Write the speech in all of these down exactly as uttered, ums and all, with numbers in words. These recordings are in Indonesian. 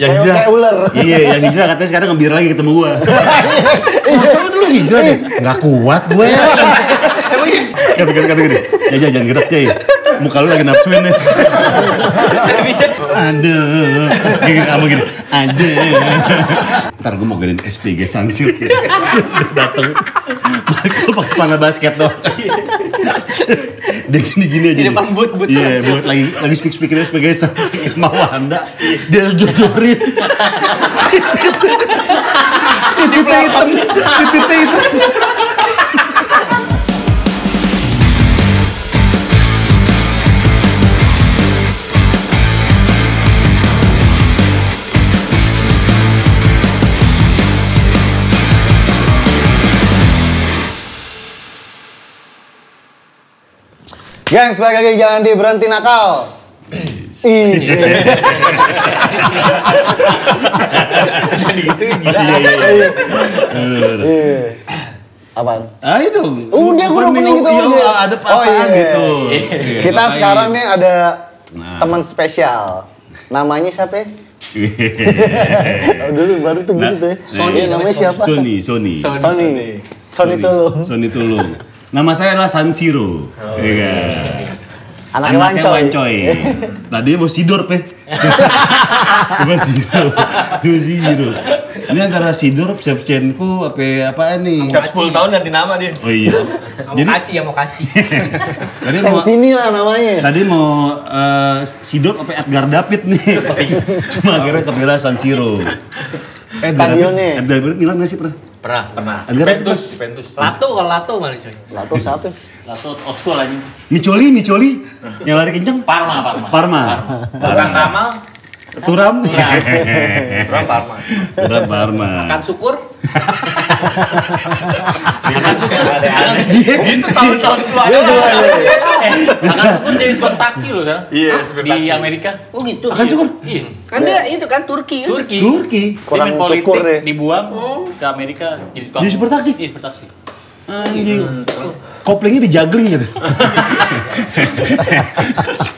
yang hijrah. Kayak ular. Iya, yang hijrah katanya sekarang ngebir lagi ketemu gua. Masa lu hijrah deh? Nggak kuat gue ya. Kata gini, kata gini. Jaja, jangan gerak, Jay. Muka lu lagi nafsuin nih. Aduh. Gini, kamu gini. Aduh. Ntar gue mau gadain S P G Sansil. Dateng. Michael pakai panah basket dong. Dia gini-gini aja di depan but, but yeah, buat lagi lagi speak-speakin sebagai sama Wanda. Dia jodorin. Titik hitam, titik hitam. Gang, balik lagi jangan di berhenti nakal. Ih. Jadi gitu gila. Iya. Apaan? Ayo dong. Udah gue udah pening gitu aja. Ada apa-apaan gitu. Kita sekarang nih ada teman spesial. Namanya siapa ya? Dulu baru tuh gitu ya. Sony namanya siapa? Sony, Sony. Sony. Sony Tulung. Sony Tulung. Nama saya adalah Sansiro, oh, ya kan? Anaknya, Anaknya Wancoy. Tadinya mau sidor, Peh. Coba sidor, coba sidor. Ini antara sidor, Shevchenko, apa apaan nih? Udah sepuluh tahun ganti nama dia. Oh iya. Jadi, mau kaci ya, mau kaci. Tadi mau sini lah namanya. Tadi mau uh, sidor, apa Edgar David nih. Cuma akhirnya kepilih Sansiro. Eh, stadionnya. Edgar David Milan nggak sih pernah? Pernah, pernah. Juventus, Juventus. Lato kalau Lato malah coy. Lato siapa? Lato Oxford aja. Micoli, Micoli. Yang lari kenceng? Parma, Parma. Parma. Bukan Ramal. Turam. Turam Parma. Turam Parma. Makan syukur. Makan syukur ada-ada. Gitu tahun-tahun tua. Makan syukur jadi tukang taksi loh kan? Iya, di Amerika. Oh gitu. Makan syukur? Iya. Kan dia itu kan Turki. Turki. Turki. Kurang syukur deh. Dibuang ke Amerika jadi tukang. Jadi supir taksi? Iya, supir taksi. Anjing. Koplingnya di juggling gitu.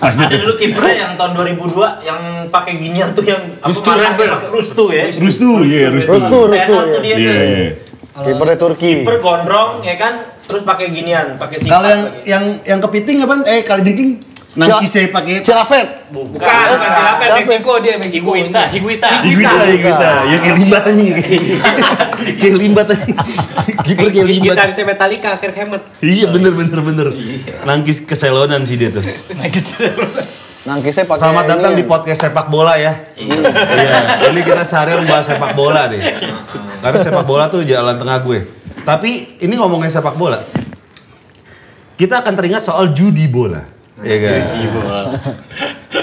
Ada dulu kipernya yang tahun dua ribu dua yang pakai ginian tuh yang Rustu Rustu ya. Rustu, iya Rustu. Rustu, Rustu. Iya, iya. Kipernya Turki. Kiper gondrong ya kan, terus pakai ginian, pakai singlet. Kalau yang yang yang kepiting apa? Eh, kali jengking. Nanti saya pakai cilafet. Bukan, bukan cilafet, Meksiko dia Meksiko. Higuita, Higuita. Higuita, Higuita. Ya kayak limbat aja. Kayak limbat aja. Kiper kayak limbat. Gitaris Metallica akhir hemat. Iya bener bener bener. Nangkis keselonan sih dia tuh. Nangkisnya pakai. Selamat datang di podcast sepak bola ya. Iya. Ini kita seharian membahas sepak bola deh. Karena sepak bola tuh jalan tengah gue. Tapi ini ngomongin sepak bola, kita akan teringat soal judi bola. Ya kan? Judi bola.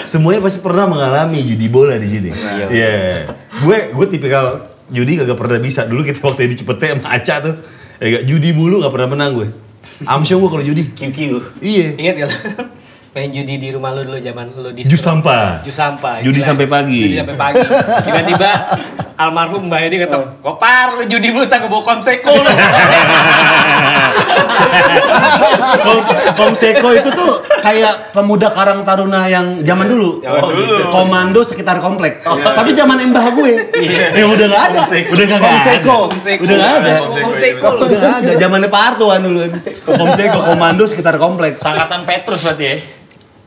Semuanya pasti pernah mengalami judi bola di sini. Iya. Yeah. Gue gue tipikal judi kagak pernah bisa. Dulu kita waktu di Cipete sama Aca tuh. Ya gak? Judi mulu gak pernah menang gue. Amsyong gue kalau judi. Kiu-kiu. Iya. Ingat enggak? Main judi di rumah lu dulu zaman lu di Jus sampah. Jus sampah. Judi gila. Sampai pagi. Judi sampai pagi. Tiba-tiba almarhum Mbak Edi kata, "Gopar, lu judi mulu tak bawa Komseko." Komseko itu tuh kayak pemuda Karang Taruna yang zaman dulu. Zaman oh, dulu. Komando sekitar komplek. Oh, iya. Tapi zaman embah gue. Iya. Ya udah enggak ada. Udah enggak ada. Komseko. Udah enggak ada. Komseko. Udah enggak ada. Zamannya Pak Hartoan dulu. Komseko komando sekitar komplek. Sangkatan Petrus berarti ya.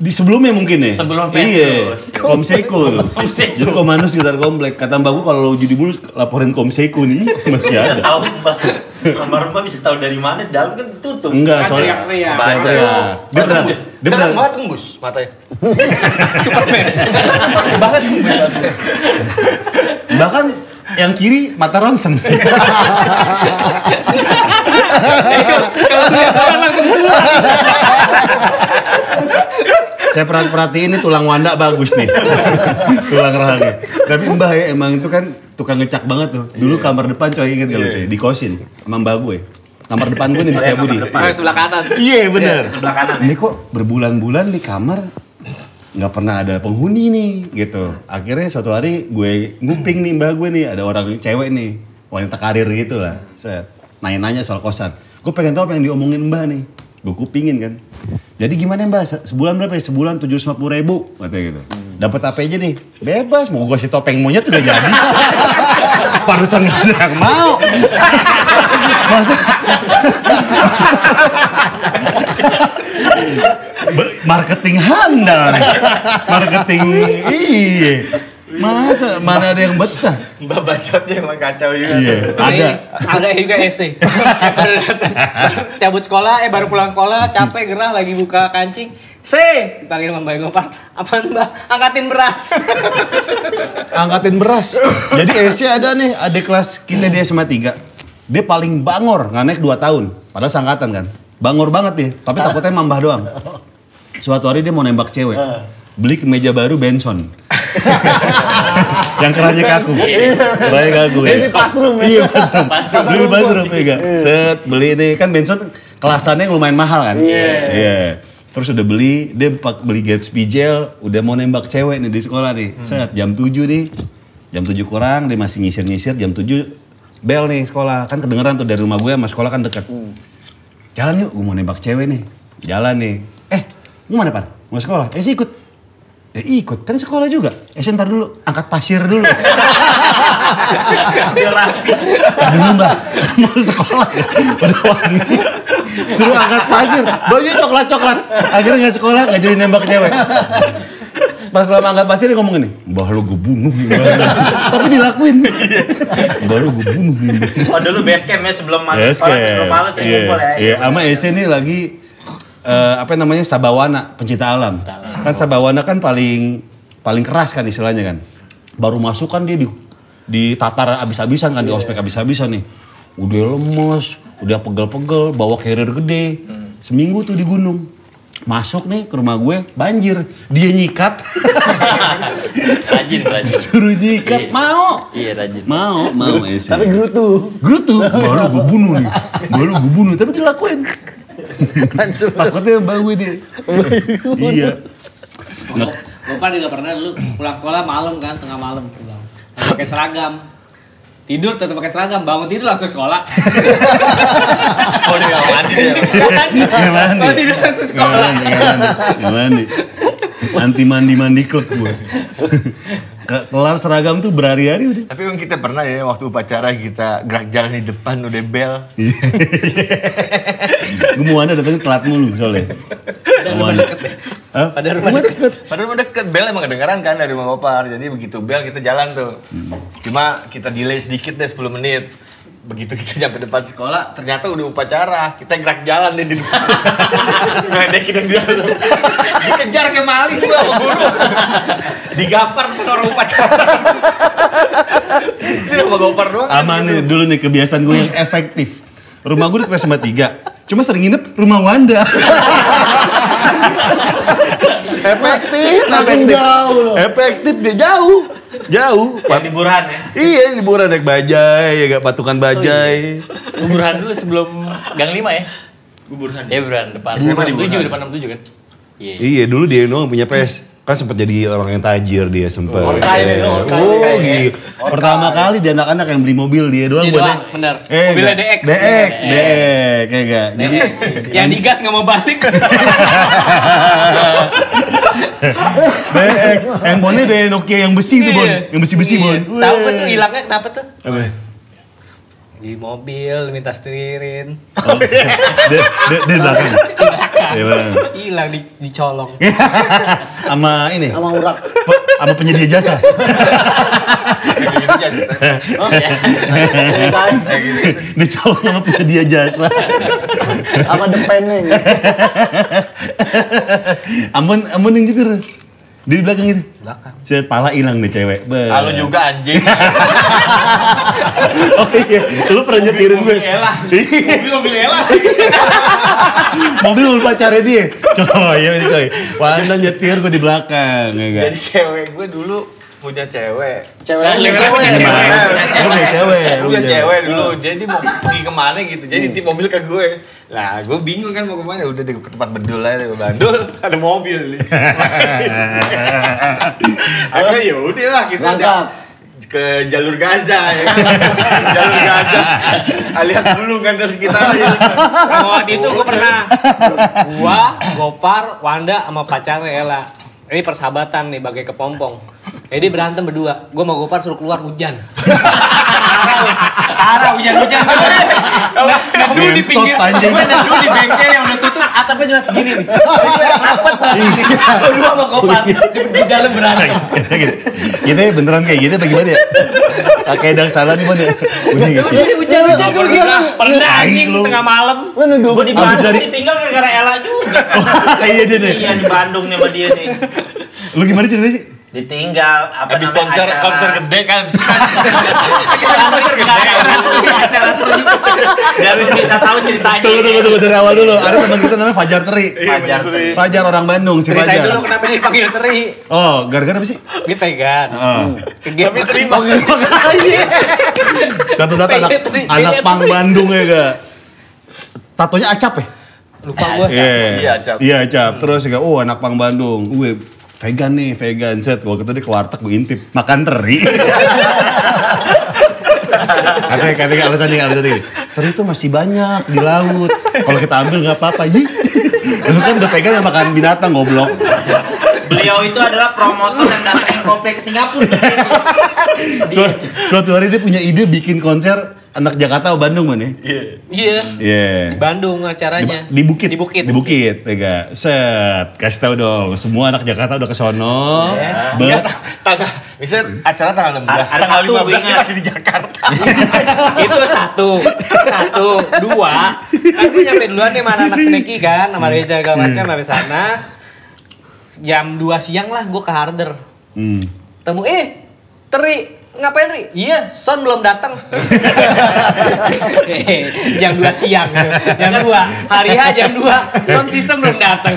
Di sebelumnya mungkin ya? Sebelum Petrus. Iya, Komseko tuh. Jadi komando sekitar komplek. Kata mbak gue kalau judi bulu laporin Komseko nih, masih ada. Bisa tahu mbak. Kamar mbak bisa tahu dari mana, dalam kan tutup. Enggak, soalnya. Teriak-teriak. Dia berang. Dia berang. Mbak tembus matanya. Superman. Bahkan tembus. Bahkan yang kiri mata ronsen. Kalau lihat orang langsung pulang. Saya perhatiin ini tulang Wanda bagus nih. Tulang rahangnya. Tapi mbah ya emang itu kan tukang ngecak banget tuh. Dulu yeah. Kamar depan coy inget gak yeah. Lo coy? Di kosin sama mbah gue. Kamar depan gue nih di Setiabudi. Kamar sebelah kanan. Iya yeah, bener. Yeah, sebelah kanan. Ini kok berbulan-bulan nih kamar gak pernah ada penghuni nih gitu. Akhirnya suatu hari gue nguping nih mbah gue nih. Ada orang cewek nih. Wanita karir gitu lah. Set. Nanya-nanya soal kosan. Gue pengen tahu apa yang diomongin mbah nih. gue kupingin kan. Jadi gimana mbak, sebulan berapa ya? Sebulan tujuh ratus lima puluh ribu katanya gitu. Hmm. Dapat apa aja nih? Bebas, mau gue si topeng monyet udah jadi. Parusan gak ada yang mau. Masa? Marketing handal nih. Marketing iya. Masa mana ada yang betah? Mbak bacotnya emang kacau juga. Iya, ada. Ada juga S C. Cabut sekolah, eh baru pulang sekolah, capek gerah lagi buka kancing. Se, dipanggil Mbak Gofar, apaan Mbak? Angkatin beras. Angkatin beras. Jadi S C ada nih, adik kelas kita di S M A tiga. Dia paling bangor, gak naik dua tahun. Padahal seangkatan kan. Bangor banget nih, tapi takutnya mambah doang. Suatu hari dia mau nembak cewek. Beli kemeja baru Benson. Yang kerahnya kaku. Kerahnya kaku ya. Ini pasrum ya. Iya pasrum. Beli pasrum ya. Set, beli ini. Kan Benson kelasannya yang lumayan mahal kan. Iya. Yeah. Yeah. Terus udah beli, dia beli Gatsby gel. Udah mau nembak cewek nih di sekolah nih. Set, jam tujuh nih. Jam tujuh kurang, dia masih nyisir-nyisir. Jam tujuh bel nih sekolah. Kan kedengeran tuh dari rumah gue sama sekolah kan deket. Jalan yuk, gue mau nembak cewek nih. Jalan nih. Eh, gue mana Par? Mau sekolah? Eh sih ikut. Ya ikut, kan sekolah juga. Eh ntar dulu, angkat pasir dulu. Biar rapi. Aduh mbak, mau sekolah ya? Udah wangi. Suruh angkat pasir, baju coklat-coklat. Akhirnya gak sekolah, gak jadi nembak cewek. Pas selama angkat pasir dia ngomong gini, mbah lu gue bunuh. Tapi dilakuin. Mbah lu gue bunuh. Oh dulu base campnya sebelum masuk sekolah, sebelum males ya ngumpul ya. Iya, sama Ese nih lagi, apa namanya, Sabawana, pencinta alam. Kan Sabawana kan paling paling keras kan istilahnya kan. Baru masuk kan dia di, di tatar abis-abisan kan, yeah. Di ospek abis-abisan nih. Udah lemes, udah pegel-pegel, bawa carrier gede. Hmm. Seminggu tuh di gunung. Masuk nih ke rumah gue, banjir. Dia nyikat. Rajin, rajin. Disuruh nyikat, mau. Iya, rajin. Mau, mau. Tapi gerutu. Gerutu, baru gue bunuh nih. Baru gue bunuh, tapi dilakuin. Takutnya mbak gue dia. Iya. Gofar juga pernah dulu pulang sekolah malam kan, tengah malam pulang. Pakai seragam. Tidur tetap pakai seragam, bangun tidur langsung sekolah. Oh dia gak mandi dia. Bangun tidur langsung sekolah. Gak mandi. Anti mandi-mandi klub gue. Kelar seragam tuh berhari-hari udah. Tapi emang kita pernah ya waktu upacara kita gerak jalan di depan udah bel. Gue mau Wanda datangnya telat mulu soalnya. Padahal rumah deket ya? Padahal rumah deket. Padahal rumah deket. Bel emang kedengeran kan dari rumah Gofar. Jadi begitu bel kita jalan tuh. Cuma kita delay sedikit deh sepuluh menit. Begitu kita nyampe depan sekolah, ternyata udah upacara. Kita gerak jalan deh di depan. Ngedekin yang dia. Dikejar kayak maling tuh sama guru. Digampar pun orang upacara. Ini rumah Gofar doang. Aman nih dulu nih kebiasaan gue yang efektif. Rumah gue di kelas tiga. Cuma sering nginep rumah Wanda. Efektif, efektif. Efektif dia jauh. Jauh. Yang liburan ya? Iya, liburan naik bajai, ya gak patukan bajai. Liburan dulu sebelum Gang lima ya? Liburan. Iya, liburan depan. enam tujuh, depan enam tujuh kan? Iya, dulu dia doang punya P S. Kan sempat jadi orang yang tajir dia sempat. Oh gitu. Pertama kali di anak-anak yang beli mobil dia doang. Dia doang, bener. Mobilnya D X. D X, D X, kayak gak. Yang digas gak mau balik. D X, handphonenya dari Nokia yang besi tuh Bon. Yang besi-besi Bon. Tau apa tuh hilangnya kenapa tuh? Apa? Di mobil, minta setirin. Dia belakang. Hilang dicolong. Sama ini? Sama urak. Sama penyedia jasa. Dicolong sama penyedia jasa. Sama depeneng. Ampun, ampun yang gitu. Di belakang gitu? Belakang. Set pala hilang nih cewek. Halo juga anjing. Oh iya, lu pernah nyetirin gue. Mobil-mobil elah. Mobil-mobil pacarnya dia. Coy, ya coy. Wanda nyetir gue di belakang. Jadi cewek gue dulu punya cewek. Cewek? Cewek. Punya cewek. Punya cewek dulu. Jadi mau pergi kemana gitu. Jadi tip mobil ke gue. Lah, gue bingung kan mau kemana, udah deh ke tempat bedul aja, ke Bandul, ada mobil. Akhirnya yaudah lah, kita ada ke jalur Gaza ya kan? Jalur Gaza alias gulungan dari sekitar ya. Nah, waktu itu gue pernah gua, Gofar, Wanda sama pacarnya Ella. Ini persahabatan nih bagai kepompong. Jadi berantem berdua. Gue sama Gofar suruh keluar hujan. Parah hujan-hujan. Nah, dulu di pinggir, gue dulu di bengkel yang udah tutup, atapnya cuma segini nih. Jadi gue yang rapet lah. Gue dua sama Gofar, di dalam berantem. Gitu ya beneran kayak gitu bagaimana ya? Kakek Edang salah nih, Bon ya? Bunyi gak sih? Hujan-hujan gue gila. Pernah anjing tengah malam. Gue di Bandung ditinggal gara-gara Ella juga. Iya dia nih. Iya di Bandung nih sama dia nih. Lu gimana ceritanya sih? Ditinggal apa habis konser acara. konser gede kan konser gede acara teri nggak bisa tahu ceritanya tunggu tunggu tunggu dari awal dulu. Ada teman kita namanya Fajar Teri Fajar Teri Fajar orang Bandung si Fajar. Ceritain dulu kenapa dia dipanggil Teri. Oh gara-gara apa sih dia pegan tapi terima datu-datu anak anak pang Bandung ya gak tatonya acap ya lupa gue iya acap iya acap terus ya oh anak pang Bandung gue vegan nih, vegan set. Gue ketemu di warteg, gue intip makan teri. Katanya, katanya alasannya, alasannya gini. Teri itu masih banyak di laut. Kalau kita ambil nggak apa-apa. Ih, lu kan udah vegan yang makan binatang goblok. Beliau itu adalah promotor yang datangin komplek ke Singapura. Suatu, suatu hari dia punya ide bikin konser. Anak Jakarta atau Bandung mana? Iya. Iya. Iya. Bandung acaranya. Di, di Bukit. Di Bukit. Di Bukit. Tega. Set. Kasih tahu dong. Semua anak Jakarta udah ke sono. Yeah. Ber. Ya, tanggal. Misal acara tanggal enam belas. Tanggal lima belas kita masih di Jakarta. Itu satu. Satu. Dua. Kan gue nyampe duluan nih sama anak Sneki kan. Sama Reja segala macam. Sampai sana. jam dua siang lah gue ke Harder. Hmm. Temu. Eh. Teri. Ngapain Ri? Iya, Son belum datang. jam dua siang. jam dua. Hari H jam dua. Son sistem belum datang.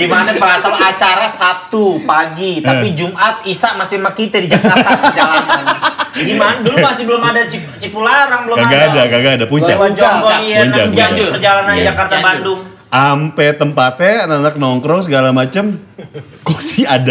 Gimana perasaan acara Sabtu pagi, tapi Jumat Isa masih sama kita di Jakarta di jalanan. Gimana? Dulu masih belum ada Cip Cipularang, belum gak ada. Gak ada, gak ada puncak. Jonggol iya, Janjur perjalanan Jakarta Bandung. Ampe tempatnya anak-anak nongkrong segala macem. Kok sih ada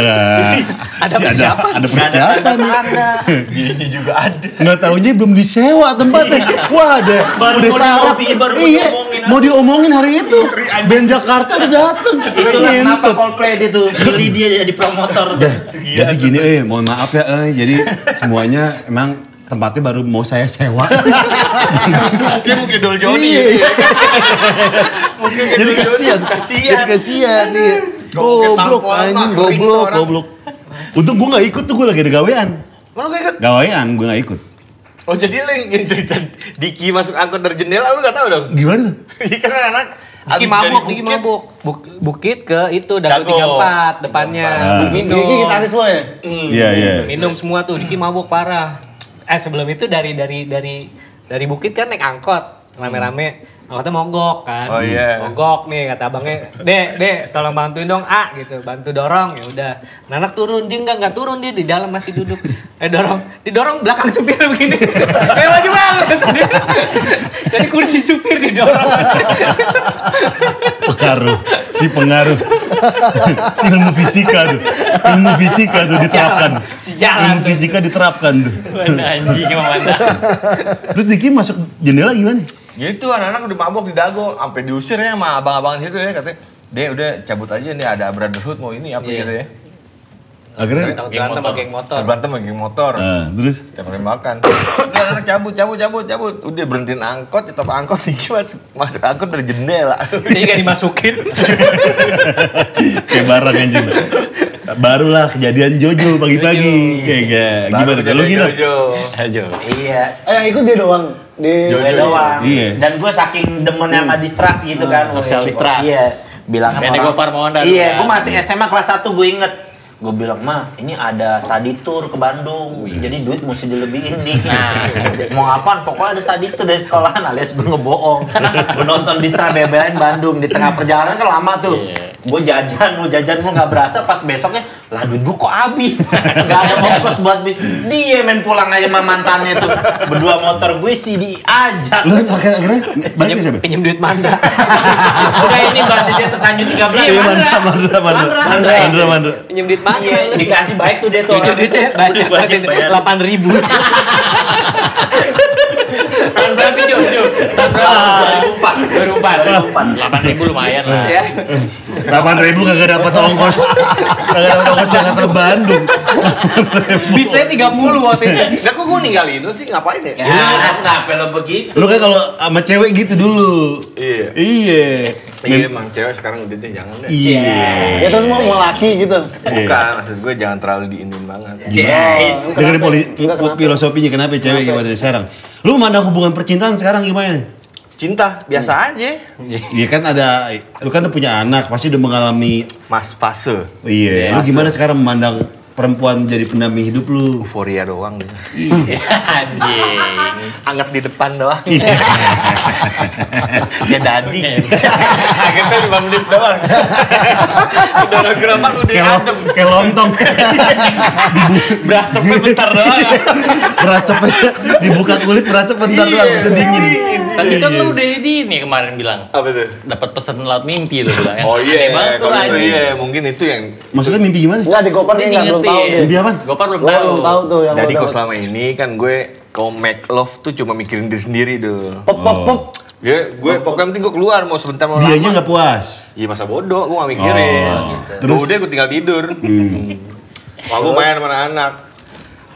ada si persiapan? Ada, ada persiapan ada. Gini juga ada. Nggak taunya belum disewa tempatnya. Wah ada. Baru udah sarap. Di, baru iya, mau diomongin hari itu. Band Jakarta udah dateng. Itulah kenapa Coldplay dia tuh. Beli dia jadi promotor. Tuh. Jadi gini eh mohon maaf ya. Eh, jadi semuanya emang tempatnya baru mau saya sewa. Dia mungkin dol Joni. Mungkin jadi kasihan, kasihan, kasihan nih. Goblok anjing, goblok, goblok. Untung gue nggak ikut tuh gue lagi ada gawean. Mana gue ikut? Gawean, gue nggak ikut. Oh jadi lu yang cerita Diki masuk angkot dari jendela lu nggak tahu dong? Gimana? Karena anak Diki mabuk, Diki mabuk. Bukit ke itu Dago tiga puluh empat depannya. Minum. Diki gitaris lo ya? Iya iya. Minum semua tuh Diki mabuk parah. Eh sebelum itu dari dari dari dari Bukit kan naik angkot rame-rame angkotnya mogok kan oh, yeah. Mogok nih kata abangnya dek dek tolong bantuin dong ah gitu bantu dorong ya udah anak turun dia nggak nggak turun dia di dalam masih duduk eh dorong didorong belakang supir begini kayak maju banget jadi kursi supir didorong pengaruh si pengaruh si ilmu fisika tuh ilmu fisika tuh diterapkan ilmu fisika diterapkan tuh terus Diki masuk jendela gimana gitu anak-anak udah mabok di Dago sampai diusir ya sama abang-abang situ ya katanya deh udah cabut aja nih ada brotherhood mau ini apa gitu ya akhirnya berantem sama geng motor berantem sama geng motor terus capek makan anak cabut cabut cabut cabut udah berhentiin angkot di top angkot Diki masuk masuk angkot dari jendela ini gak dimasukin kayak barang anjing barulah kejadian Jojo pagi-pagi kayak gak gimana kalau gitu Jojo iya eh ikut dia doang di gue doang iya. Dan gue saking demennya sama distrust gitu kan hmm, sosial distrust iya bilang sama orang iya gue masih S M A kelas satu gue inget gue bilang mah ini ada study tour ke Bandung yes. Jadi duit mesti dilebihin nih nah, mau apaan pokoknya ada study tour dari sekolahan alias gue ngebohong gue nonton distrust bebelain Bandung di tengah perjalanan kan lama tuh yeah. Gue jajan mau jajan gue nggak berasa pas besoknya lah duit gue kok habis, gak ada fokus buat bis. Dia main pulang aja sama mantannya tuh, berdua motor gue sih diajak. Lu pakai akhirnya banyak siapa? Pinjam duit Manda. Udah ini basisnya tersanjung tiga belas. Iya, Manda, Manda, Manda, Manda, Manda. Pinjam duit Manda. Iya, dikasih baik tuh dia tuh. Pinjam duitnya banyak, delapan ribu. Berapa Jojo? Berumpan, berumpan, berumpan. Delapan ribu lumayan lah. Delapan ribu kagak dapat ongkos, kagak dapat ongkos Jakarta ke Bandung. Bisa tiga puluh waktu itu. Nggak kok gue ninggalin lu sih ngapain ya? Ya, kenapa lo begitu? Lu kan kalau sama cewek gitu dulu. Iya. Iya. Iya emang cewek sekarang udah deh jangan deh. Iya. Ya terus mau mau laki gitu? Bukan, maksud gue jangan terlalu diinin banget. Yes. Dengerin filosofinya kenapa cewek gimana sekarang? Lu memandang hubungan percintaan sekarang gimana nih? Cinta biasa aja. Iya kan ada, lu kan udah punya anak, pasti udah mengalami mas fase. Iya. Lu gimana sekarang memandang perempuan jadi pendamping hidup lu? Euforia doang deh. Anjing. Anggap di depan doang. Ya dadi. Anggapnya lima menit doang. Udah gerakan udah adem. Kayak lontong. Berasapnya bentar doang. Berasapnya dibuka kulit berasap bentar doang itu dingin. Tapi kan lu udah di nih kemarin bilang. Apa tuh? Dapat pesan laut mimpi lu bilang. Oh iya. Iya, mungkin itu yang maksudnya mimpi gimana? Enggak ada Gofar nih enggak belum tahu. Mimpi apa? Gofar belum tahu. Tahu tuh yang. Jadi kok selama ini kan gue kalau make love tuh cuma mikirin diri sendiri tuh. Pop pop pop. Ya, gue pokoknya penting gue keluar mau sebentar mau lama. Dia nya nggak puas. Iya masa bodoh, gue nggak mikirin. Terus udah gue tinggal tidur. Wah gue main sama anak.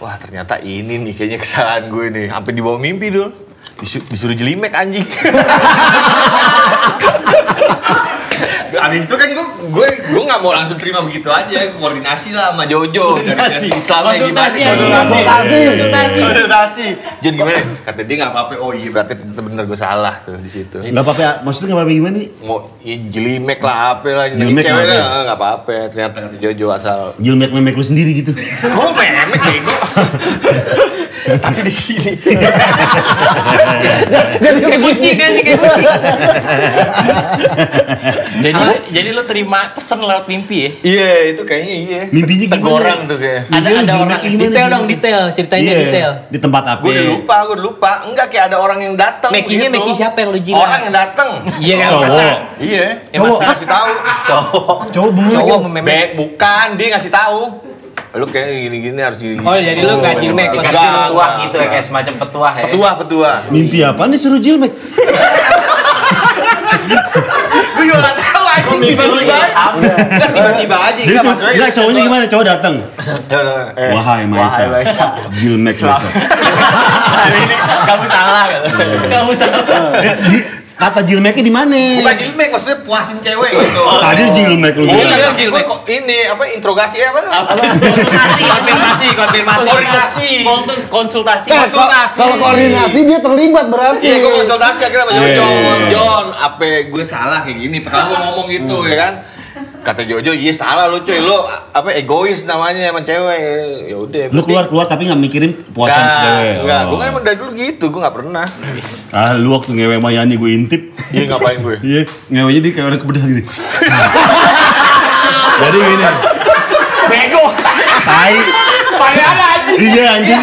Wah ternyata ini nih kayaknya kesalahan gue nih. Sampai dibawa mimpi dulu. Disuruh jelimek anjing. Abis itu kan gue gue gue nggak mau langsung terima begitu aja, koordinasi lah sama Jojo dari dari Islamnya gimana? Konsultasi, konsultasi, konsultasi. Jadi gimana? Kata dia nggak apa-apa. Oh iya berarti bener gue salah tuh di situ. Nggak apa-apa. Maksudnya nggak apa-apa gimana nih? Mau jelimek lah apa lah? Jelimek ceweknya nggak apa-apa. Ternyata kata Jojo asal jelimek memek lu sendiri gitu. Kok memek bego? Tapi di sini. Jadi kebuci kan nih kebuci. Jadi jadi lo terima pesan lewat mimpi ya? Iya itu kayaknya iya. Mimpinya gimana? Tuh kayak. Ada ada orang detail dong detail ceritanya detail. Di tempat apa? Gue udah lupa, gue udah lupa. Enggak kayak ada orang yang datang. Mekinya meki siapa yang lo jilat? Orang yang datang. Iya kan? Cowok. Iya. Cowok ngasih tahu. Cowok. Cowok bukan. Bukan dia ngasih tahu. Lu kayak gini-gini harus gini. Oh jadi lu gak jilmek dikasih petuah gitu ya kayak semacam petuah ya. Petuah petuah. Mimpi apa nih suruh jilmek? Gue juga tahu aja tiba-tiba aja. Kan tiba-tiba aja. Enggak cowoknya gimana? Cowok datang. Wahai Maisa. Jilmek besok. Kamu salah. Kamu salah. Kata jilmeknya di mana? Bukan jilmek, maksudnya puasin cewek gitu. Tadi jilmek lu. Iya, jilmek. Ini apa interogasi apa? Konfirmasi, konfirmasi, konfirmasi. Koordinasi. Konsultasi. Konsultasi. Kalau koordinasi dia terlibat berarti. Iya, gue konsultasi akhirnya sama John. John, apa gue salah kayak gini? Pertama gue ngomong gitu ya kan. Kata Jojo, iya salah lu cuy, lu apa egois namanya sama cewek. Ya udah. Lu keluar-keluar tapi gak mikirin puasan si cewek. Enggak, gua kan emang dari dulu gitu, gua gak pernah. Ah, lu waktu ngewe sama Yani gue intip. Iya, ngapain gue? Iya, ngewenya dia kayak orang kepedesan gini. Jadi gini. Bego. Tai. Pakai ada anjing. Iya, anjing.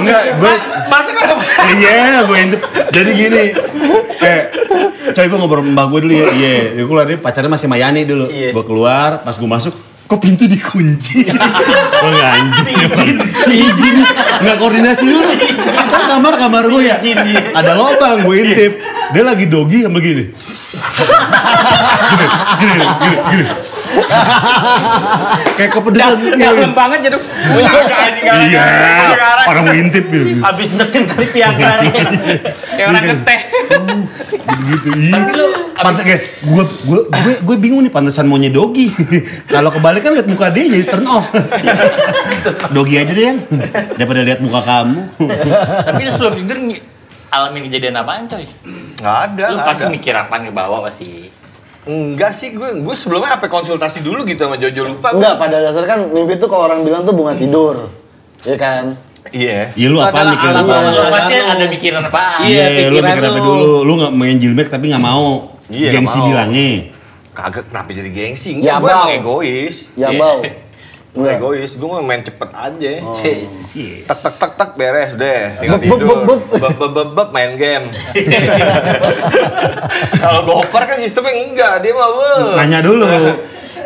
Enggak, gue masa kan apa? Iya, gue intip. Jadi gini. Eh, coy gue ngobrol sama mbak gue dulu ya, iya yeah. Gue keluar dari pacarnya masih Mayani dulu yeah. Gue keluar, pas gue masuk, kok pintu dikunci? Gue gak anjing si izin, gak koordinasi dulu kan kamar-kamar gue ya ada lobang, gue intip dia lagi dogi sama gini gini, gini, gini, gini kayak kepedesan dalam banget jadi iya, orang gue intip gitu abis neken kali tiang kali kayak orang ngeteh gitu, iya pantes kayak, gue bingung nih pantesan maunya dogi kalau kebalik kan liat muka dia jadi turn off dogi aja deh yang daripada liat muka kamu tapi sebelum tidur alamin kejadian apaan coy? Gak ada, lu pasti mikir apaan ke bawah pasti enggak sih, gue gue sebelumnya apa konsultasi dulu gitu sama Jojo lupa enggak, pada dasarnya kan mimpi tuh kalau orang bilang tuh bunga tidur iya kan? Iya iya lu apaan mikirin apaan? Lu pasti ada mikiran apaan iya, lu mikiran apa dulu lu gak main jilmek tapi gak mau gengsi bilangnya kagak, kenapa jadi gengsi? Gue emang egois ya bau Gue egois, gue mau main cepet aja. Oh. Yes. Tak tak tak tak beres deh. Tinggal tidur. Bebebebeb main game. Kalau Gofar kan sistemnya enggak, dia mah nanya dulu.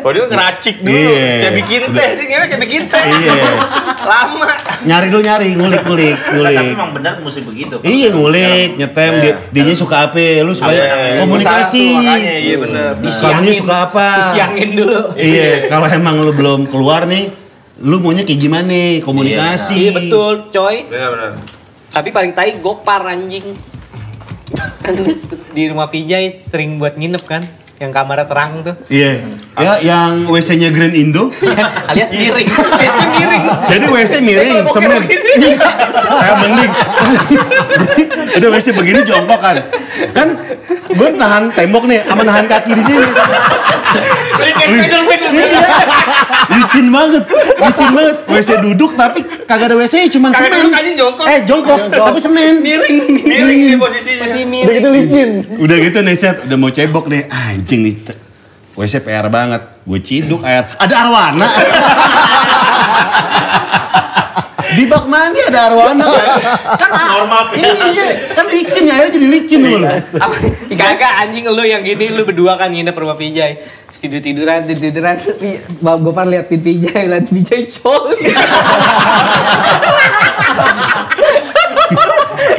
Oh dia ngeracik dulu, yeah. Kayak bikin teh, dia kayaknya kayak bikin teh. Yeah. Lama. Nyari dulu nyari, ngulik-ngulik, ngulik. Tapi emang benar mesti begitu. Iya ngulik, nyetem, yeah. Dia nya suka apa, lu suka yeah. Komunikasi. Makanya, iya benar. Kamunya suka apa? Disiangin dulu. Iya, yeah. Kalau emang lu belum keluar nih, lu maunya kayak gimana? Komunikasi. Iya yeah. Betul, coy. Benar-benar. Tapi paling tai Gopar anjing. Di rumah Pijay sering buat nginep kan? Yang kamarnya terang tuh. Iya. Yeah. Ya, yang W C-nya Grand Indo. Alias miring. W C miring. Jadi W C miring sebenarnya. Kayak mending. Udah W C begini jongkok kan. Kan gue nahan tembok nih, sama nahan kaki di sini. Licin banget. Licin banget. W C duduk tapi kagak ada W C, cuma semen. Kagak duduk aja jongkok. Eh, jongkok, tapi semen. Miring. Miring di posisinya. Masih miring. Udah gitu licin. Udah gitu nih, Seth. Udah mau cebok nih. Anjing. Nih, W C P R banget, gue ciduk air, ada arwana. Di bak mandi ada arwana. Kan normal. Iya, kan licin airnya jadi licin dulu. Kagak anjing lu yang gini, lu berdua kan nginep rumah Pijay. Tidur-tiduran, tidur-tiduran. Bapak liatin Pijay, liatin Pijay col.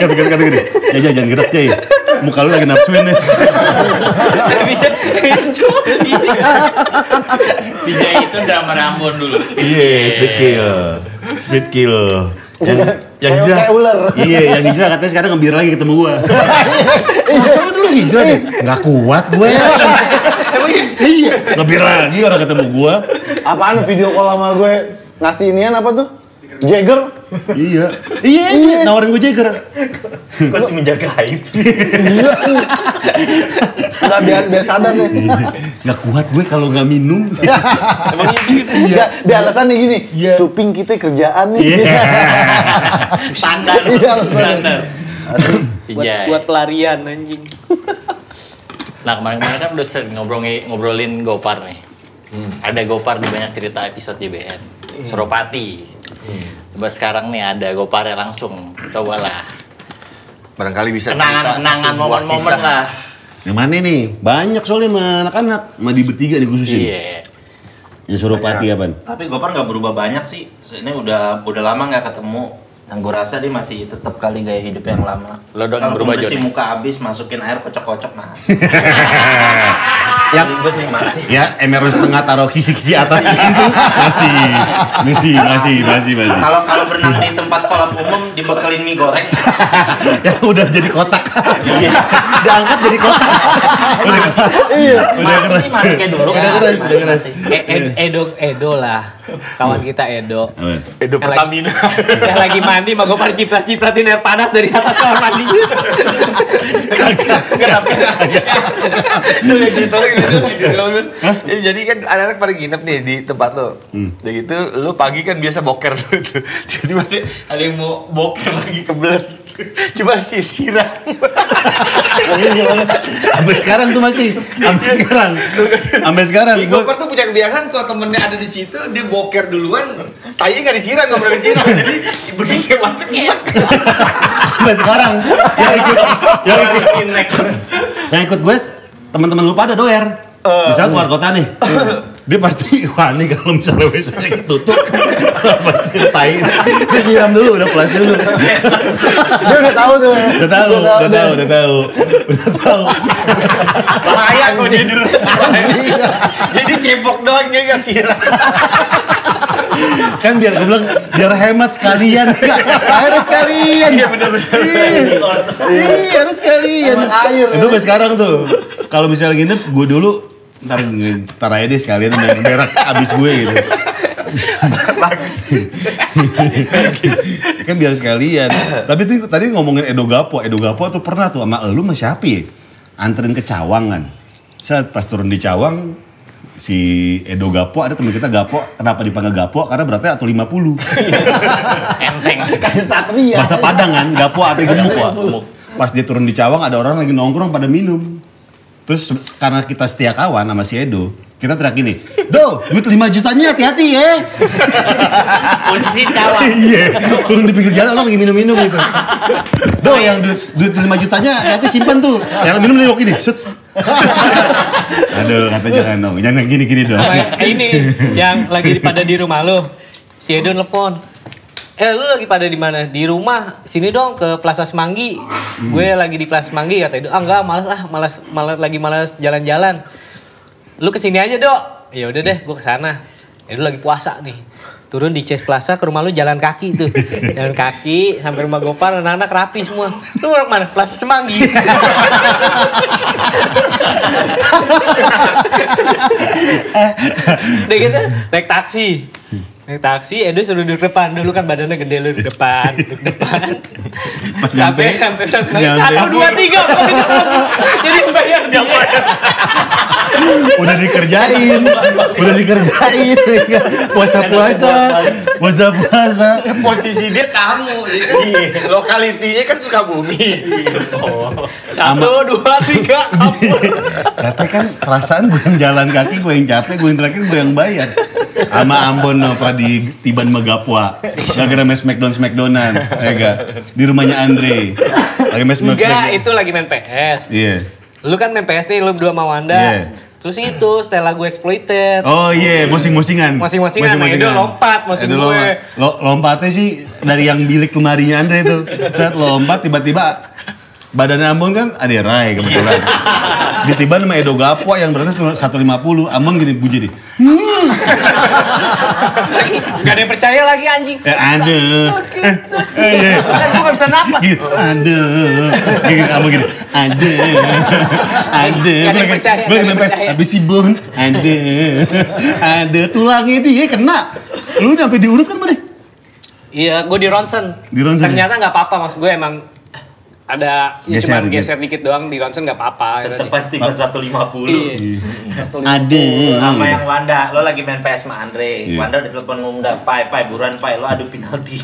Kata kata kata gini, jangan jangan gerak Jay. Muka lu lagi nafsuin nih. Bisa coba gini. Pijay itu drama Rambon dulu. Iya, speed kill. Speed kill. Yang yang hijrah. Iya, yang hijrah katanya sekarang ngebir lagi ketemu gua. Masa dulu hijrah deh? Nggak kuat gue. Iya, ngebir lagi orang ketemu gua. Apaan video call sama gue ngasih inian apa tuh? Jagger? Iya. Iya, iya. Nawarin gue Jagger. Gue sih menjaga aib. Enggak biar biar sadar nih. Enggak kuat gue kalau enggak minum. Emang gitu. Iya, di alasannya gini. Suping kita kerjaan nih. Standar. Standar. Buat pelarian anjing. Nah, kemarin-kemarin kan udah sering ngobrolin Gopar nih. Ada Gopar di banyak cerita episode J B N. Suropati. Hmm. Coba sekarang nih ada Goparnya langsung, cobalah. Barangkali bisa kenangan, kenangan momen-momen lah. Yang mana nih? Banyak soalnya sama anak-anak, sama di bertiga dikhususin. Iya. Yang Suropati apa? Tapi Gopar nggak berubah banyak sih. Ini udah udah lama nggak ketemu. Dan gue rasa dia masih tetap kali gaya hidup yang lama. Lo dong yang berubah Joni. Kalau muka habis, masukin air kocok-kocok mas. Ya, gue sih masih. Ya, emeron setengah taruh kisi-kisi atas pintu. Masih, masih, masih, masih, masih. Kalau kalau berenang di tempat kolam umum dibekelin mie goreng. Ya udah jadi kotak. Iya. Diangkat jadi kotak. Udah keras. Iya. Udah keras. Masih kayak dulu. Udah keras. Udah keras. Edo, Edo lah. Kawan kita Edo. Edo Pertamina. Yang lagi mana? Mandi mah Gopar ciprat-cipratin air panas dari atas kamar mandi. Kagak, kagak. Itu yang gitu, gitu. Jadi kan anak-anak pada nginep nih di tempat lo. Udah gitu, lo pagi kan biasa boker dulu tuh. Jadi mati ada yang mau boker lagi kebelet. Cuma sisiran. Sampai sekarang tuh masih. Sampai sekarang. Sampai sekarang. Gopar tuh punya kebiasaan kalau temennya ada di situ, dia boker duluan. Tainya nggak disiram, nggak pernah disiram. Jadi begitu masuk ya. Sampai sekarang. Yang ikut, yang ikut, yang ikut gue, teman-teman lu pada doer. Misal keluar kota nih, dia pasti wah nih kalau misalnya W C-nya ketutup, pasti tai. Dia nyiram dulu, udah pulas dulu. Dia udah tahu tuh. Udah tahu, udah tahu, udah tahu, udah tahu. Bahaya kok jadi dulu. Jadi cebok doang dia nggak siram. Kan biar gue bilang biar hemat sekalian, air sekalian. Iya benar-benar. Iya harus sekalian. Air. Itu sampai sekarang tuh. Kalau misalnya gini, gue dulu ntar ntar aja deh sekalian berak abis gue gitu. Bagus. Kan biar sekalian. Tapi tuh tadi ngomongin Edo Gapo, Edo Gapo tuh pernah tuh sama elu sama Syapi anterin ke Cawang kan. Saat pas turun di Cawang, si Edo Gapo, ada temen kita Gapo, kenapa dipanggil Gapo? Karena beratnya atau lima puluh. Enteng. Kayak satria. Bahasa Padang kan, Gapo atau gemuk kok. Pas dia turun di Cawang, ada orang lagi nongkrong pada minum. Terus karena kita setia kawan sama si Edo, Kita teriak gini, "Do, duit lima jutanya hati-hati ya." Posisi tawa. Iya. Turun di pinggir jalan orang lagi minum-minum gitu. "Do, yang duit, duit lima jutanya hati-hati simpan tuh. Yang minum nengok gini." Set. Aduh, kata jangan dong. Jangan gini-gini dong. Ini yang lagi pada di rumah lo. Si Edo telepon. "Eh, lu lagi pada di mana?" "Di rumah. Sini dong ke Plaza Semanggi." Hmm. "Gue lagi di Plaza Semanggi," kata Edo. "Ah, enggak, malas ah, malas malas lagi malas jalan-jalan. Lu kesini aja, Dok." "Ya udah deh, gue kesana." Edo lagi puasa nih. Turun di Chase Plaza ke rumah lu jalan kaki tuh. Jalan kaki sampai rumah Gofar, anak-anak rapi semua. "Lu mau kemana?" "Plaza Semanggi." Udah gitu, naik taksi. Naik taksi, Edo suruh duduk depan. Dulu kan badannya gede, lu duduk depan, duduk depan. Pas nyampe, sampai satu, dua, tiga. Jadi bayar dia. Udah dikerjain, udah dikerjain. Puasa-puasa, puasa-puasa. Posisi dia tamu. Lokalitinya kan Sukabumi. Oh. Satu, dua, tiga, kapur. Tapi kan perasaan gue yang jalan kaki, gue yang capek, gue yang terakhir, gue yang bayar. Sama Ambon no, di Tiban Megapua. Gara-gara main Smackdown-Smackdownan. Ya gak? Di rumahnya Andre. Lagi main Smackdown. Enggak, itu lagi main P S. Iya. Yeah. Lu kan main P S nih, lu berdua sama Wanda. Yeah. Terus itu, Stella gue exploited. Oh iya, yeah. Mosing-mosingan. Mosing-mosingan, nah itu lompat, mosing Edo gue. Lo, lompatnya sih dari yang bilik lemarinya Andre itu. Saat lompat, tiba-tiba badannya Ambon kan ada Rai kebetulan. Ditiban sama Edo Gapua yang beratnya seratus lima puluh. Ambon gini bunyi nih. Hmm. Lagi, gak ada yang percaya lagi anjing. Eh, aduh. Eh, eh, eh. Gue gak bisa napas. Aduh. Ambon gini. Aduh. Aduh. Gak ada yang percaya. Gue lagi mempes. Habis si Bon. Aduh. Aduh. Tulangnya dia kena. Lu sampai diurut kan mana? Iya, gue di ronsen. Di ronsen. Ternyata gak apa-apa, maksud gue emang ada geser, ya geser dikit doang di ronsen nggak apa-apa. Terpasti kan seratus lima puluh. Ada. Sama yang Wanda, lo lagi main P S sama Andre. Yeah. Wanda ditelepon ngomong nggak, "Pai, pai, buruan pai, lo adu penalti."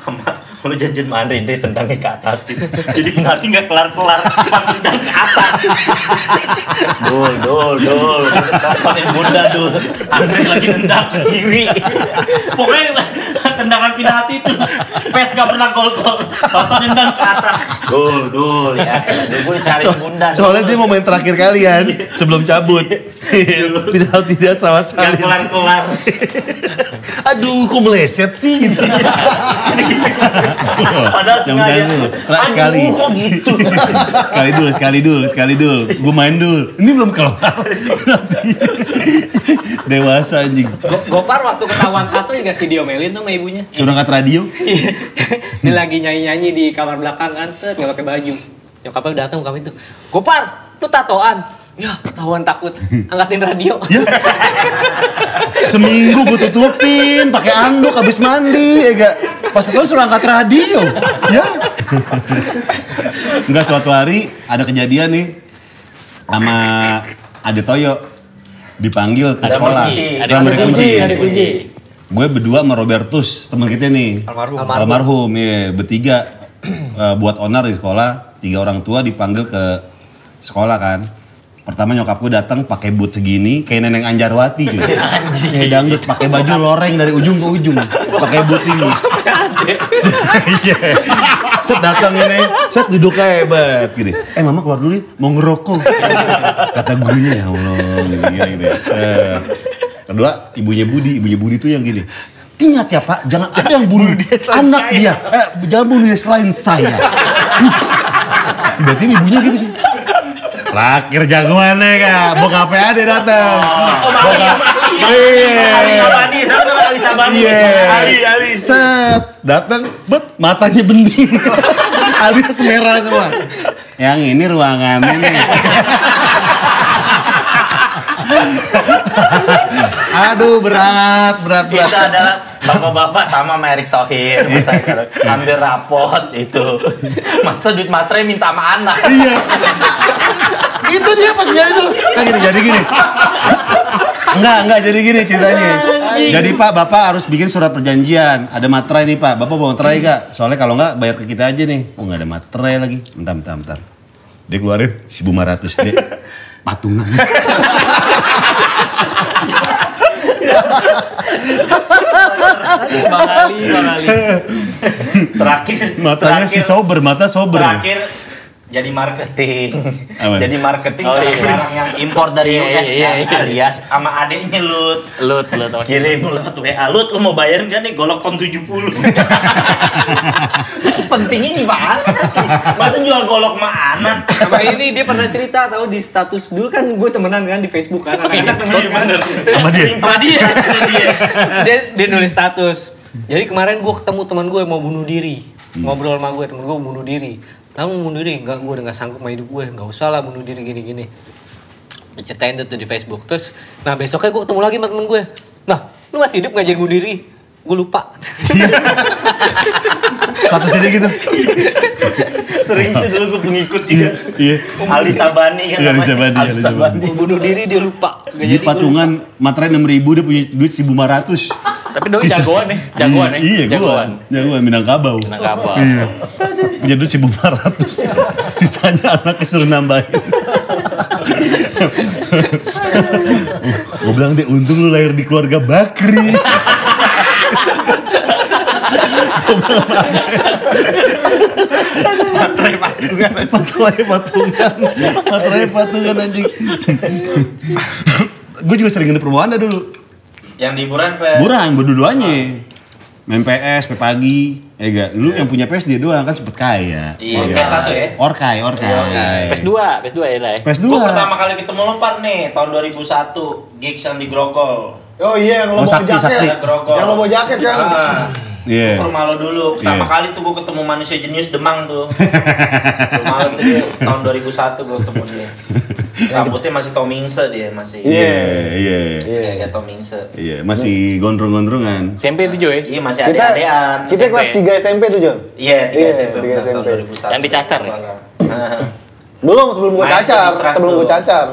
Sama lo janjian sama Andre, Andre tendangnya ke atas gitu. Jadi penalti nggak kelar-kelar, pas tendang ke atas. Dol, dol, dol. Pakai bunda dol. Andre lagi tendang ke kiri. Pokoknya tendangan penalti itu P S nggak pernah gol-gol. Tonton tendang ke atas. Dul, dul ya. Gue cari bunda. So, soalnya dulu dia mau main terakhir kalian sebelum cabut. Tidak tidak sama sekali. Gak kelar-kelar. Aduh, kok meleset sih gitu. Padahal sengaja. Sekali. Kok gitu. Sekali dul, sekali dul, sekali dul. Gue main dul. Ini belum kelar. Dewasa anjing. Gofar waktu ketahuan satu juga si diomelin tuh sama ibunya. Surat radio. Dia lagi nyanyi-nyanyi di kamar belakang kan, nggak pakai baju. Nyokapnya datang kami itu. "Gofar, lu tatoan." "Ya, tatoan takut." Angkatin radio. Ya. Seminggu gue tutupin, pakai anduk habis mandi, ya gak. Pas itu suruh angkat radio. Ya. Enggak, suatu hari ada kejadian nih sama Ade Toyo. Dipanggil ke sekolah, rambut kunci. kunci. Gue berdua sama Robertus, teman kita nih. Almarhum. Almarhum, ya. Bertiga buat onar di sekolah, tiga orang tua dipanggil ke sekolah kan. Pertama nyokap gue datang pakai boot segini, kayak Neneng Anjarwati gitu. Kayak dangdut, pakai baju loreng dari ujung ke ujung, pakai boot ini. Set datang ini, set duduk hebat gini. "Eh, mama keluar dulu ya, mau ngerokok." Kata gurunya, "Ya Allah." Gini-gini. Kedua, ibunya Budi. Ibunya Budi tuh yang gini. "Ingat ya Pak, jangan ada yang bunuh anak dia. Eh, jangan bunuh dia selain saya." Tiba-tiba ibunya gitu. Terakhir jagoannya kak, bokapnya ada datang. Oh, bokap. Iya. Ali sama Ali Sabani. Ali, Ali. Set, datang, bet, matanya bening. Alias merah semua. Yang ini ruangannya nih. Aduh, berat, berat, berat. Itu adalah bapak-bapak sama Erick Thohir. Ambil rapot itu. Masa duit materai minta sama anak. Iya. Itu dia pas jadi itu. Kan gini, jadi gini. Enggak, enggak jadi gini ceritanya. Jadi Pak, Bapak harus bikin surat perjanjian. Ada materai nih Pak. Bapak bawa materai gak? Soalnya kalau enggak bayar ke kita aja nih. Oh, enggak ada materai lagi. Bentar, bentar, bentar. Dia keluarin seribu lima ratus. Dia patungan. Bang Ali, Bang Ali. Terakhir, matanya terakhir, si sober, mata sober. Terakhir jadi marketing. Amen. Jadi marketing oh, iya. Orang yang impor dari U S iya, iya, iya. Alias sama adeknya Lut. Lut, Lut. Kirim lu lewat W A, Lut lu mau bayar enggak nih golok pon tujuh puluh. Pentingnya nih banget sih. Masa jual golok sama anak. Sama ini dia pernah cerita tahu di status dulu kan gue temenan kan di Facebook kan anak-anak temenan. Iya, bener. Sama dia. Sama dia. Dia dia nulis status. Jadi kemarin gue ketemu teman gue mau bunuh diri. Ngobrol sama gue, temen gue bunuh diri. Kamu bunuh diri? Enggak, gue udah gak sanggup main hidup gue. Gak usah lah bunuh diri gini-gini. Ceritain itu di Facebook. Terus, nah besoknya gue ketemu lagi sama temen gue. Nah, lu masih hidup gak jadi bunuh diri? Gue lupa. Status jadi gitu. Sering tuh dulu gue pengikut juga. Iya. Ali Sabani kan namanya. Ali Sabani. Bunuh diri dia lupa. Di patungan materai enam ribu dia punya duit seribu lima ratus. Tapi doi jagoan nih, jagoan nih. Iya, jagoan. Jagoan Minangkabau. Minangkabau. Iya. Jadi seribu lima ratus. Sisanya anaknya suruh nambahin. Gue bilang deh, untung lu lahir di keluarga Bakri. Materai patungan. Materai patungan. Materai patungan anjing. Gue juga sering nge-nge Wanda dulu. Yang di hiburan, Pak? Hiburan, gue dua-duanya. Main P S, sampai pagi. Ya enggak, dulu yang punya P S dia doang, kan sempet kaya. Iya, P S satu ya? Orkai, Orkai. P S dua, P S dua ya lah ya? P S dua. Gue pertama kali ketemu lo, Pak, nih, tahun dua ribu satu. Gigs yang di Grogol. Oh iya, yang lo bawa jaket. Yang lo bawa jaket, kan? Iya. Gue ke rumah lo dulu. Pertama kali tuh gue ketemu manusia jenius Demang tuh. Rumah lo gitu, tahun dua ribu satu gue ketemu dia. Rambutnya masih Tomingse dia, masih. Iya, iya. Iya, kayak Tomingse. Iya, masih gondrong-gondrongan. S M P itu, Joy? Iya, masih adek-adekan. Kita kelas tiga S M P tuh, Joy? Iya, tiga S M P. Yang dicacar ya? Belum, sebelum gue cacar, sebelum gue cacar.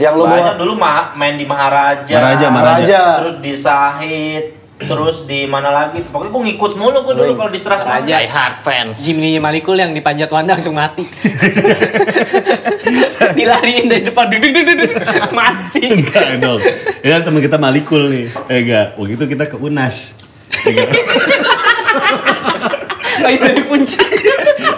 Yang lu banyak dulu main di Maharaja. Maharaja, Maharaja. Terus di Sahid, terus di mana lagi? Pokoknya gue ngikut mulu gue dulu kalau di Stras Maharaja. Die hard fans. Jimmy Malikul yang dipanjat Wanda langsung mati. Dilariin dari depan duduk duduk duduk mati. Enggak dong. Ya teman kita Malikul nih. Eh enggak, waktu itu kita ke Unas. Enggak. Habis dari puncak.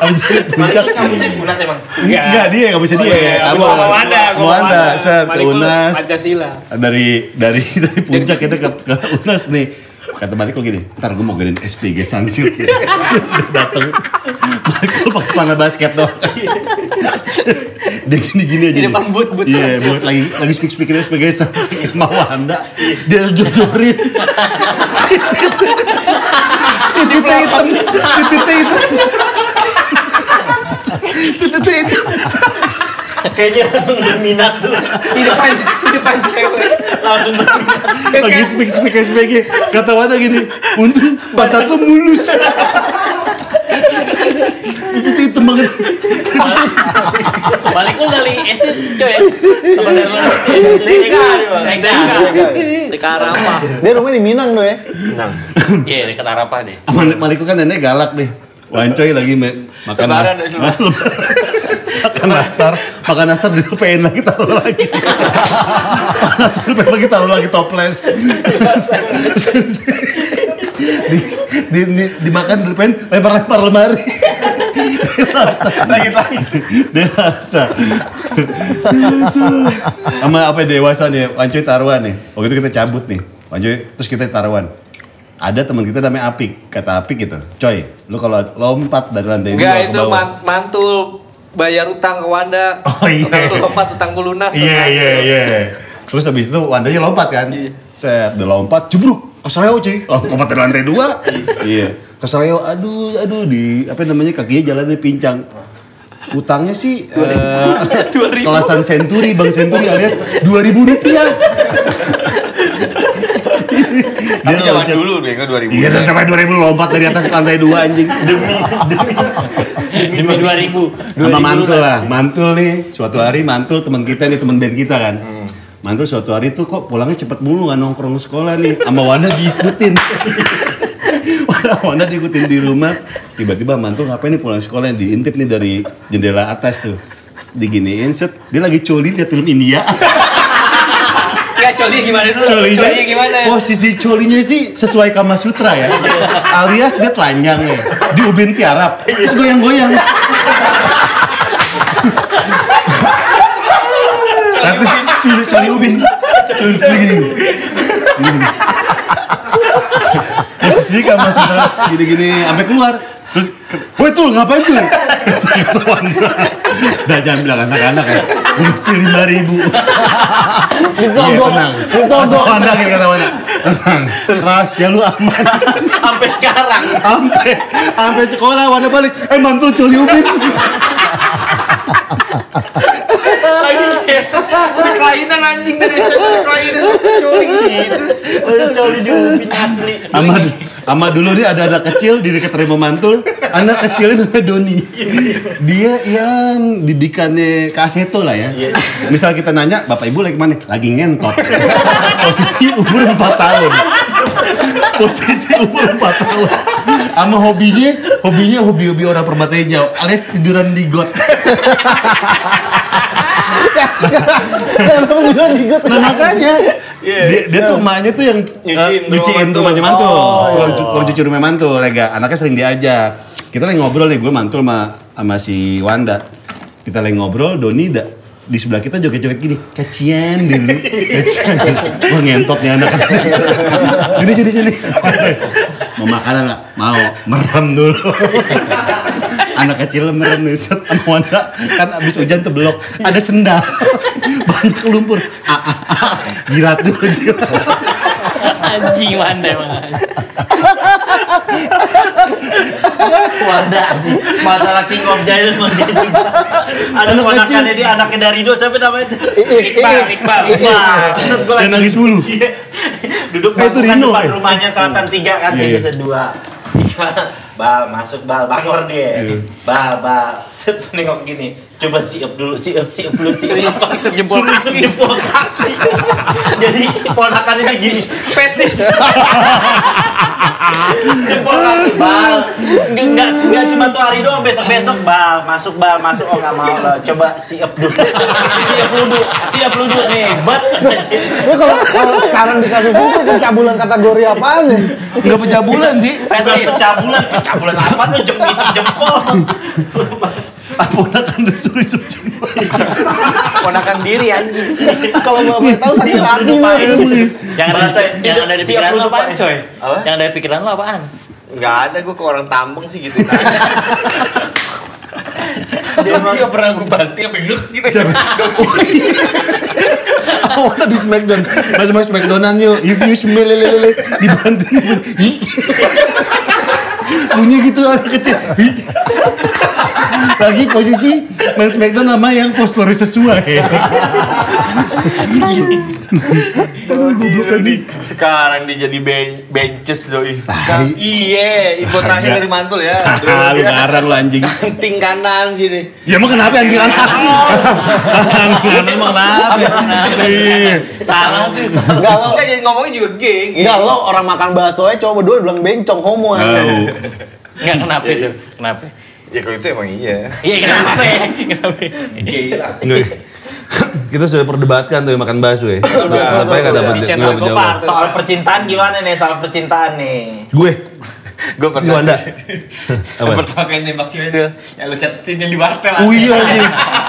Habis dari puncak. Kamu sih Unas emang. Enggak. Enggak dia, enggak bisa dia. Kamu Wanda, Wanda, set ke Unas. Pancasila. Dari dari dari puncak kita ke ke Unas nih. Kata Malikul gini, ntar gue mau gantiin S P G Sansil. Datang. Malikul pakai celana basket dong. Dia gini-gini aja nih. Buat, buat, yeah, buat lagi lagi speak-speakinnya sebagai sama Wanda. Dia jodorin. Titik-titik hitam. Titik-titik hitam. Titik-titik hitam. Kayaknya langsung berminat tuh. Di depan, di depan cewek. Langsung berminat. Lagi speak-speak-speak. Kata Wanda gini, untung pantat lu mulus. Titik-titik hitam banget. Malikul dari S D cuy. Sebenarnya di Karapa. Dia rumahnya di Minang tuh ya. Minang. Iya, di Karapa deh. Malikul kan nenek galak deh. Wancoy lagi makan nastar. Makan nastar, makan nastar di pengen lagi taruh lagi. Makan nastar pengen lagi taruh lagi toples. Di di dimakan di pengen lempar-lempar lemari. Dewasa, lagi-lagi dewasa, dewasa. Sama apa dewasa nih? Wancoy taruhan nih. Waktu itu kita cabut nih, Wancoy. Terus kita taruhan. Ada teman kita namanya Apik, kata Apik gitu. Coy, lu kalau lompat dari lantai dua ke bawah. Gak itu mantul bayar utang ke Wanda. Oh iya. Lu lompat utang gue lunas. Iya iya iya. Terus habis itu Wandanya lompat kan. Set, udah lompat, jebruk. Keseleo cuy. Lompat dari lantai dua. Iya. Keseleo, aduh, aduh, di apa namanya kakinya jalannya pincang. Utangnya sih uh, kelasan senturi, Bang Senturi alias dua ribu rupiah. Tapi jalan dulu bego dua ribu. Iya, sampai dua ribu lompat dari atas lantai dua anjing. Demi demi demi dua ribu. Sama mantul lah, mantul nih. Suatu hari mantul teman kita nih, teman band kita kan. Hmm. Mantul suatu hari tuh kok pulangnya cepet mulu, nggak nongkrong sekolah nih. Sama Wanda diikutin. Wanda diikutin di rumah, tiba-tiba mantul ngapain nih pulang sekolah, diintip nih dari jendela atas tuh, diginiin set, dia lagi colin liat film India. Gak colinya gimana dulu? Colinya, colinya gimana? Posisi colinya sih sesuai Kama Sutra ya. Alias dia telanjang ya. Di ubin tiarap. Terus goyang-goyang. Tapi coli, coli ubin. Coli gini. Gini. Posisi Kama Sutra gini-gini sampai keluar. Terus, woi tuh ngapain tuh? Udah jangan bilang anak-anak ya. Berisi lima ribu. Disogok, disogok. Wanda gitu kata Wanda. Tenang, ya lu aman. Sampai sekarang. Sampai, sampai sekolah Wanda balik. Eh mantul coli ubin. Kelainan anjing dari sekolah, kelainan coli gitu. Udah coli di ubin asli. Aman. Ama dulu nih ada anak kecil di dekat Remo Mantul, anak kecilnya namanya Doni. Dia yang didikannya kaseto lah ya. Misal kita nanya, bapak ibu lagi mana? Lagi ngentot. Posisi umur empat tahun. Posisi umur empat tahun. Ama hobinya, hobinya hobi-hobi orang Permata Hijau. Alias tiduran di got. Nah makanya dia, dia tuh emaknya tuh yang nyuciin uh, rumahnya Mantul, tukang oh, cuci rumah Mantul, lega. Anaknya sering diajak. Kita lagi ngobrol nih, gue Mantul sama, sama si Wanda. Kita lagi ngobrol, Doni da, di sebelah kita joget-joget gini, kacian dulu, kacian. Wah ngentot nih anak. Sini sini sini. Mau makanan nggak? Mau. Merem dulu. Anak kecil merem nuset sama Wanda. Kan abis hujan terbelok, ada sendal. Banyak lumpur. Ah, ah, ah. Jilat dulu, jilat. Anjing Wanda emang. Wanda sih. Masalah King of Giant emang dia juga. Ada ponakannya dia, anaknya dari Rido, siapa namanya itu? Iqbal, Iqbal, Iqbal. Set gue lagi. Dia nangis mulu. Duduk panggungan depan rumahnya Selatan tiga kan, sini kedua. Bal, masuk Bal, bangor dia. Yeah. Bal, Bal, set nengok gini. Coba siap dulu, siap, siap dulu, siap. Langsung jempol kaki. Jempol kaki. Jadi ponakannya dia gini, petis. Jempol kaki, Bal. Enggak, enggak cuma tuh hari doang, besok-besok Bal, masuk Bal, masuk. Oh, enggak mau lah. Coba siap dulu. Siap dulu, siap dulu nih. Bet. Lu kalau kalau sekarang dikasih susu pencabulan kategori apaan nih? Enggak pencabulan sih. Petis, pencabulan. Cabulan lapan lu jempol jempol. Ponakan disuruh jempol. Ponakan diri anjing. Kalau mau tahu sih aku paling yang rasa yang ada di pikiran lu apaan coy? Yang ada di pikiran lu apaan? Enggak ada, gua ke orang tambeng sih gitu. Dia dia pernah gua bantai sampai ngek gitu. Oh, ada di Smackdown. Mas-mas Smackdown-an yuk. If you smell lelele dibantai. Bunyi gitu anak kecil. Lagi posisi main Smackdown nama yang postur sesuai. Sekarang dia jadi benches doi. Iya, info terakhir dari Mantul ya. Lu ngarang lu anjing. Anting kanan sini. Ya emang kenapa anting kanan? Anting kanan. Tangan sih. Enggak lo jadi ngomongnya juga geng. Enggak lo orang makan baksonya coba dua bilang bencong homo. Enggak kenapa itu? Kenapa? Ya kalau itu emang iya. Iya kenapa? Kenapa? Gila. Kita sudah perdebatkan tuh makan bakso ya. Kenapa enggak dapat jawaban? Soal percintaan gimana nih? Soal percintaan nih. Gue. Gue pernah. Wanda. Pertama kali nembak cewek dulu. Yang lu catetinnya di wartel. Oh iya iya.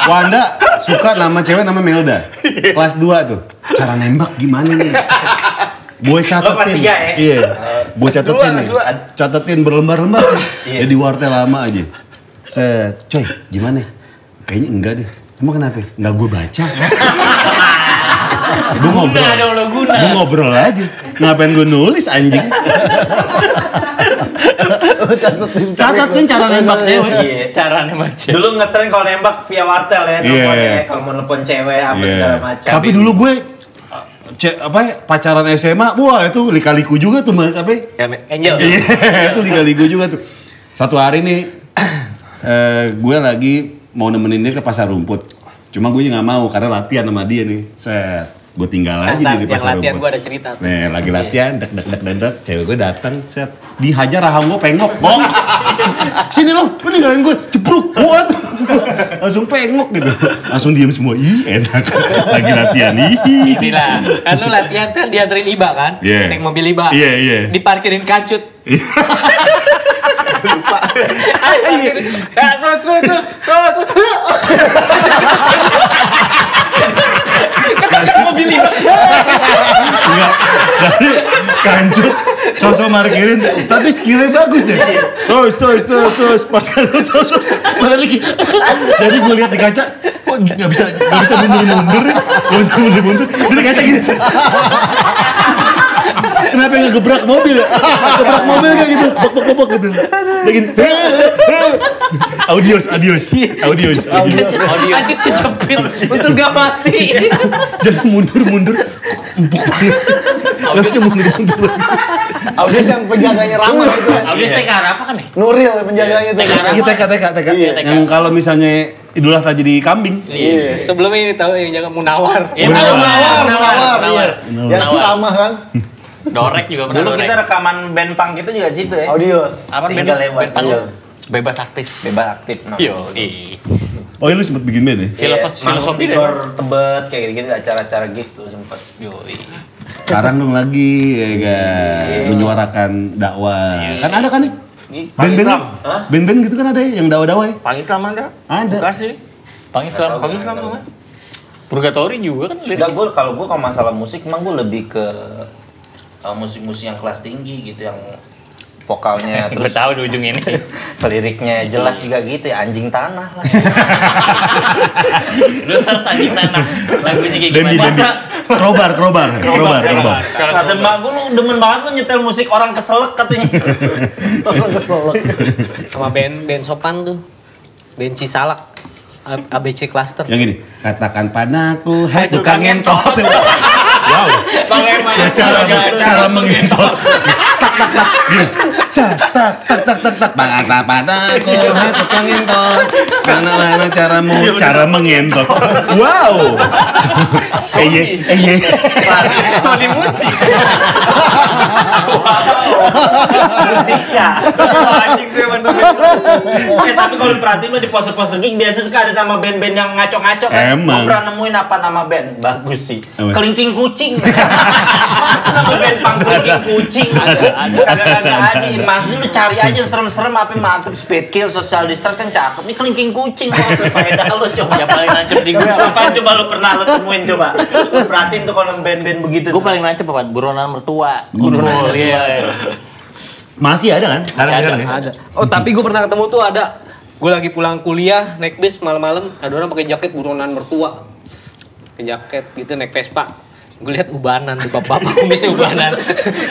Wanda suka nama cewek nama Melda. Kelas dua tuh. Cara nembak gimana nih? Gue catetin, tiga, eh? Iya, gue catetin nih, catetin berlembar-lembar, jadi ya, wartel lama aja. Set, coy, gimana? Kayaknya enggak deh. Emang kenapa? Enggak gue baca. Gue ngobrol, gue ngobrol aja. Ngapain gue nulis anjing? Catetin cara nembak cewek. Iya, cara nembak cewek. Dulu ngetren kalau nembak via wartel ya, yeah, kalau nelpon cewek apa yeah, segala macam. Tapi dulu gue cek apa ya, pacaran S M A, wah itu lika-liku juga tuh mas apa ya, Angel. Iya, itu lika-liku juga tuh. Satu hari nih eh, gue lagi mau nemenin dia ke pasar rumput, cuma gue nggak mau karena latihan sama dia nih. Set, gue tinggal aja nah, di pasar latihan rumput. Gue ada cerita tuh. Nih lagi latihan, dek dek dek dek, cewek gue datang, set dihajar rahang gue pengok, bong. Sini lo, lo ninggalin gue, cepruk, buat. langsung pengok gitu, langsung diem semua. Ih enak, lagi latihan nih. Inilah, kan lu latihan kan dianterin Iba kan, yeah. naik mobil Iba, yeah, yeah. diparkirin kacut. Lupa. Ayo, terus terus terus terus. Kata mobil Iba. Enggak, kancut. Sosok markirin, tapi skillnya bagus deh. Terus, terus, terus, terus, pas terus, terus, malah lagi. Jadi gue lihat di kaca, kok nggak bisa, nggak bisa mundur-mundur nih, nggak bisa mundur-mundur. Di kaca gini. Kenapa nggak gebrak mobil? Gebrak mobil kayak gitu, bok-bok-bok gitu. Lagi, audios, audios, audios, audios. Aja cecepin untuk nggak mati. Jadi mundur-mundur, empuk banget. Gak bisa mundur-mundur lagi. Audius yang penjaganya ramah gitu kan. Audius T K apa kan nih? Nuril penjaganya T K. Iya T K T K T K. Yang kalau misalnya Idul Adha jadi kambing. Iya. Sebelumnya ini tahu yang jaga Munawar. Munawar, Munawar, Munawar. Yang si ramah kan. Dorek juga pernah. Dulu kita rekaman band punk kita juga situ ya. Audius. Apa band punk? Bebas aktif. Bebas aktif. Yo. Oh, lu sempet bikin band ya? Filosofi Gor Tebet kayak gitu-gitu acara-acara gitu sempet. Yo. Sekarang dong lagi ya kan menyuarakan dakwah. Iyi. Kan ada kan nih? Band-band. Band-band gitu kan ada ya yang dakwah-dakwah ya? Pang Islam ada. Ada. Kasih. Pang Islam, Pang Islam kan. Purgatori juga kan. Enggak, gua kalau gua kalau masalah musik emang gua lebih ke uh, musik-musik yang kelas tinggi gitu yang vokalnya terus tahu di ujung ini liriknya jelas juga gitu ya, anjing tanah lah ya. Lu selesai anjing tanah lagunya kayak gimana? Masa krobar krobar krobar krobar kata mbak gue, lu demen banget lu nyetel musik orang keselek katanya. Orang keselek sama band band sopan tuh, band Cisalak A B C Cluster yang gini, katakan padaku hai tukang ngentot. Wow, bagaimana cara cara mengentot? Tak tak tak, tak tak tak tak tak tak. Kata padaku hai tukang ngentot. Bagaimana caramu cara mengentot? Wow. Eye eye. Sony musik. Musika. Anjing gue bantu. Eh tapi kalau perhatiin lo di poster-poster gig biasa suka ada nama band-band yang ngaco-ngaco kan. Emang. Gue pernah nemuin apa nama band? Bagus sih. Kelingking Kucing. Masa nama band pang Kelingking Kucing? Kagak-kagak aja. Maksudnya lu cari aja serem-serem apa mantep. Speed Kill, Social Distress kan cakep. Ini Kelingking Kucing. Faedah lo coba. Yang paling nancep di gue. Apaan coba lo pernah lo temuin coba? Perhatiin tuh kalau band-band begitu. Gue paling nancep apaan? Buronan Mertua. Buronan Mertua. Masih ada kan? Masih ada, ada, ada. Oh tapi gue pernah ketemu tuh ada. Gue lagi pulang kuliah, naik bis malam-malam. Ada orang pakai jaket buronan mertua. Pakai jaket gitu, naik Vespa. Gue lihat ubanan tuh bapak-bapak. Kumisnya ubanan.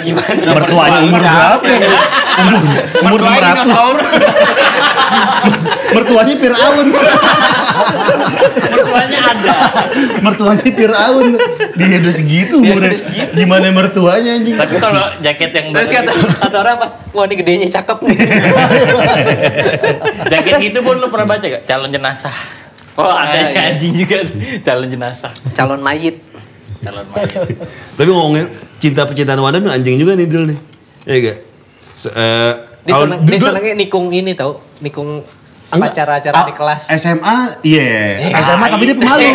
Gimana? Mertuanya umur berapa ya? Umur, umur dua ratus. Mertuanya Fir'aun. Mertuanya ada. Mertuanya Fir'aun. Dia udah segitu umurnya. Gimana mertuanya anjing? Tapi kalau jaket yang dari kata, kata orang pas, wah ini gedenya cakep nih. Jaket gitu pun lu pernah baca gak? Calon jenazah. Oh ada ya, anjing juga calon jenazah. Calon mayit. Calon mayit. Tapi ngomongin cinta-pecintaan Wanda tuh anjing juga nih dulu nih. Iya gak? Se uh, Dia seneng, dia senengnya nikung ini tau, nikung acara-acara di kelas. S M A, iya. Yeah. S M A tapi dia pemalu.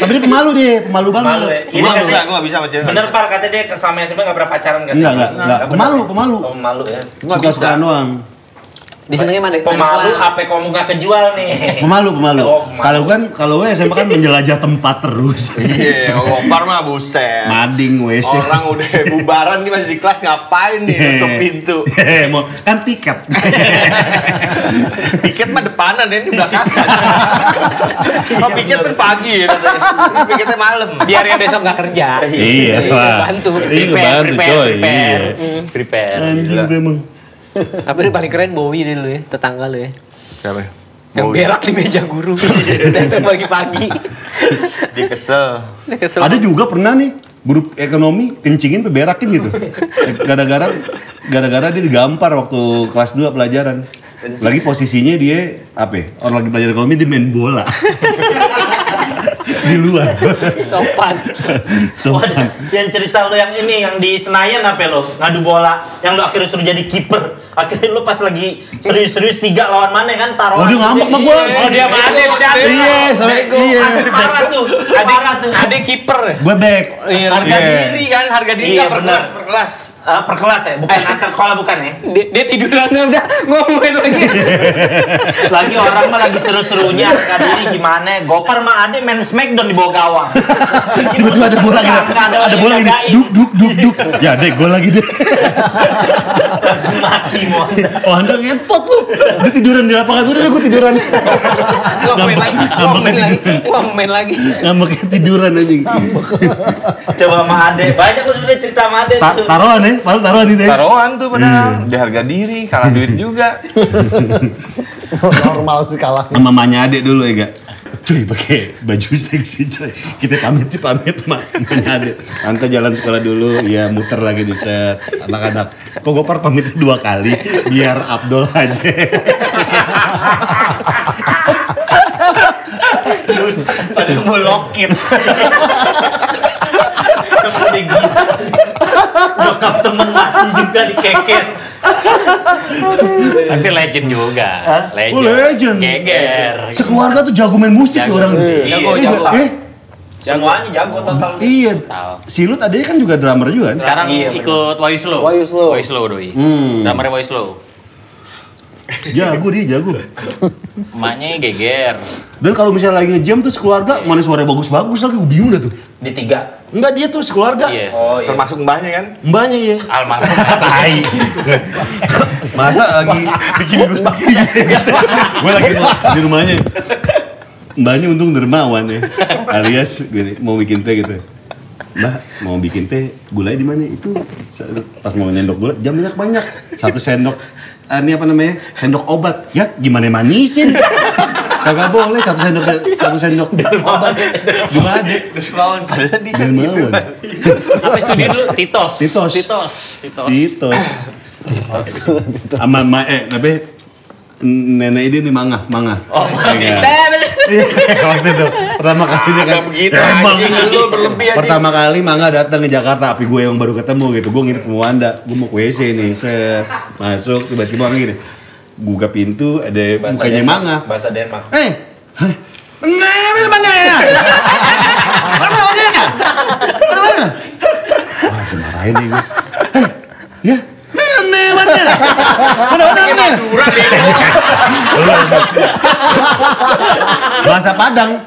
Tapi dia pemalu deh, pemalu banget. Ini katanya gue gak bisa baca. Bener par, katanya dia sama S M A gak pernah pacaran katanya. Enggak, enggak, enggak. Pemalu, pemalu. Pemalu ya. Suka-sukaan doang. Di senengnya mana? Pemalu, apa kamu gak kejual nih? Pemalu, pemalu. Kalau kan, kalau gue S M A kan menjelajah tempat terus. Iya, Gofar mah buset. Mading, W C. Orang udah bubaran nih masih di kelas, ngapain nih tutup pintu? Mau kan tiket. Piket mah depanan ya, ini belakangan. Kalau piket tuh pagi, piketnya malam. Biar ya besok nggak kerja. Iya, bantu. Prepare, prepare, prepare. Prepare. Anjing memang. Tapi yang paling keren Bowie dulu ya, tetangga lu ya. Siapa? Yang berak di meja guru. Datang pagi-pagi. Dia kesel. Ada juga pernah nih, guru ekonomi kencingin berakin gitu. Gara-gara, gara-gara dia digampar waktu kelas dua pelajaran. Lagi posisinya dia apa? Orang lagi belajar ekonomi dia main bola. Di luar. Sopan. Sopan. Yang cerita lo yang ini, yang di Senayan apa lo? Ngadu bola. Yang lo akhirnya suruh jadi kiper. Akhirnya lo pas lagi serius-serius tiga lawan mana kan taruhan. Waduh ngambek sama gue. Oh dia balik. Iya sampai iya. Parah tuh. Parah tuh. Ada kiper. Gue back. Harga diri kan, harga diri kan per kelas, per kelas. Uh, per kelas ya, bukan antar sekolah bukan ya? Dia, dia tiduran udah ngomongin lagi. Lagi orang mah lagi seru-serunya, kan ini gimana? Gopar mah ada main smackdown di bawah gawang. Betul ada bola gini, ada, ada bola gini, duk duk duk duk. Ya deh, gol lagi deh. Langsung maki mau Anda. Oh Anda ngentot lu, dia tiduran di lapangan udah gue tiduran. Ngambek lagi, ngambek lagi, ngambeknya tiduran anjing. Coba sama Ade, banyak lu sebenarnya cerita sama Ade tuh. Taruhan ya? Malah taruhan itu ya? Taruhan tuh benar, hmm. Di harga diri, kalah duit juga. Normal sih kalah. Sama mamanya Ade dulu ya, Gak? Coy, pakai baju seksi coy. Kita pamit sih, pamit sama mamanya Ade. Anta jalan sekolah dulu, ya muter lagi di set. Anak-anak, kok Gopar pamitnya dua kali? Biar Abdul aja. Terus, pada mau lokin. Pada gitu. Bokap temen masih juga dikeket. Tapi legend juga. Hah? Legend. Oh legend. Geger. Sekeluarga tuh jago main musik tuh orang tuh. Iya, jago, jago. Eh? Semuanya jago total. Iya. Si Lut adanya kan juga drummer juga kan? Sekarang iya, ikut Woyuslo. Woyuslo. Woyuslo doi. Hmm. Drummernya Woyuslo. Jago dia, jago. Emaknya geger. Dan kalau misalnya lagi ngejam tuh sekeluarga, yeah. Mana suaranya bagus-bagus lagi, gue bingung dah tuh. Di tiga? Enggak, dia tuh sekeluarga. Yeah. Oh, iya. Termasuk mbahnya kan? Mbahnya ya. Almarhum. Tai. Masa lagi bikin gue gitu. Gue lagi di rumahnya. Mbahnya untung dermawan ya. Alias gini, mau bikin teh gitu. Mbak, mau bikin teh, gulanya di mana? Itu pas mau nyendok gula, jam banyak-banyak. Satu sendok. Ini apa namanya? Sendok obat. Ya, gimana manisin? Kagak boleh satu sendok satu sendok obat. Gimana deh? Dermawan padahal dia. Dermawan. Apa studio dulu? Titos. Titos. Titos. Titos. Titos. Sama ma eh tapi nenek ini nih mangah, mangah. Oh, mangah. Waktu itu pertama kali dia kan emang pertama kali Mangga datang ke Jakarta, tapi gue yang baru ketemu gitu. Gue nginep ke Wanda, gue mau ke W C nih, set masuk tiba-tiba orang gini, buka pintu ada mukanya Mangga, bahasa Denmark. Eh, mana mana ya? Mana mana ya? Mana mana? Wah, dimarahin nih gue. Eh, ya. Bahasa Padang,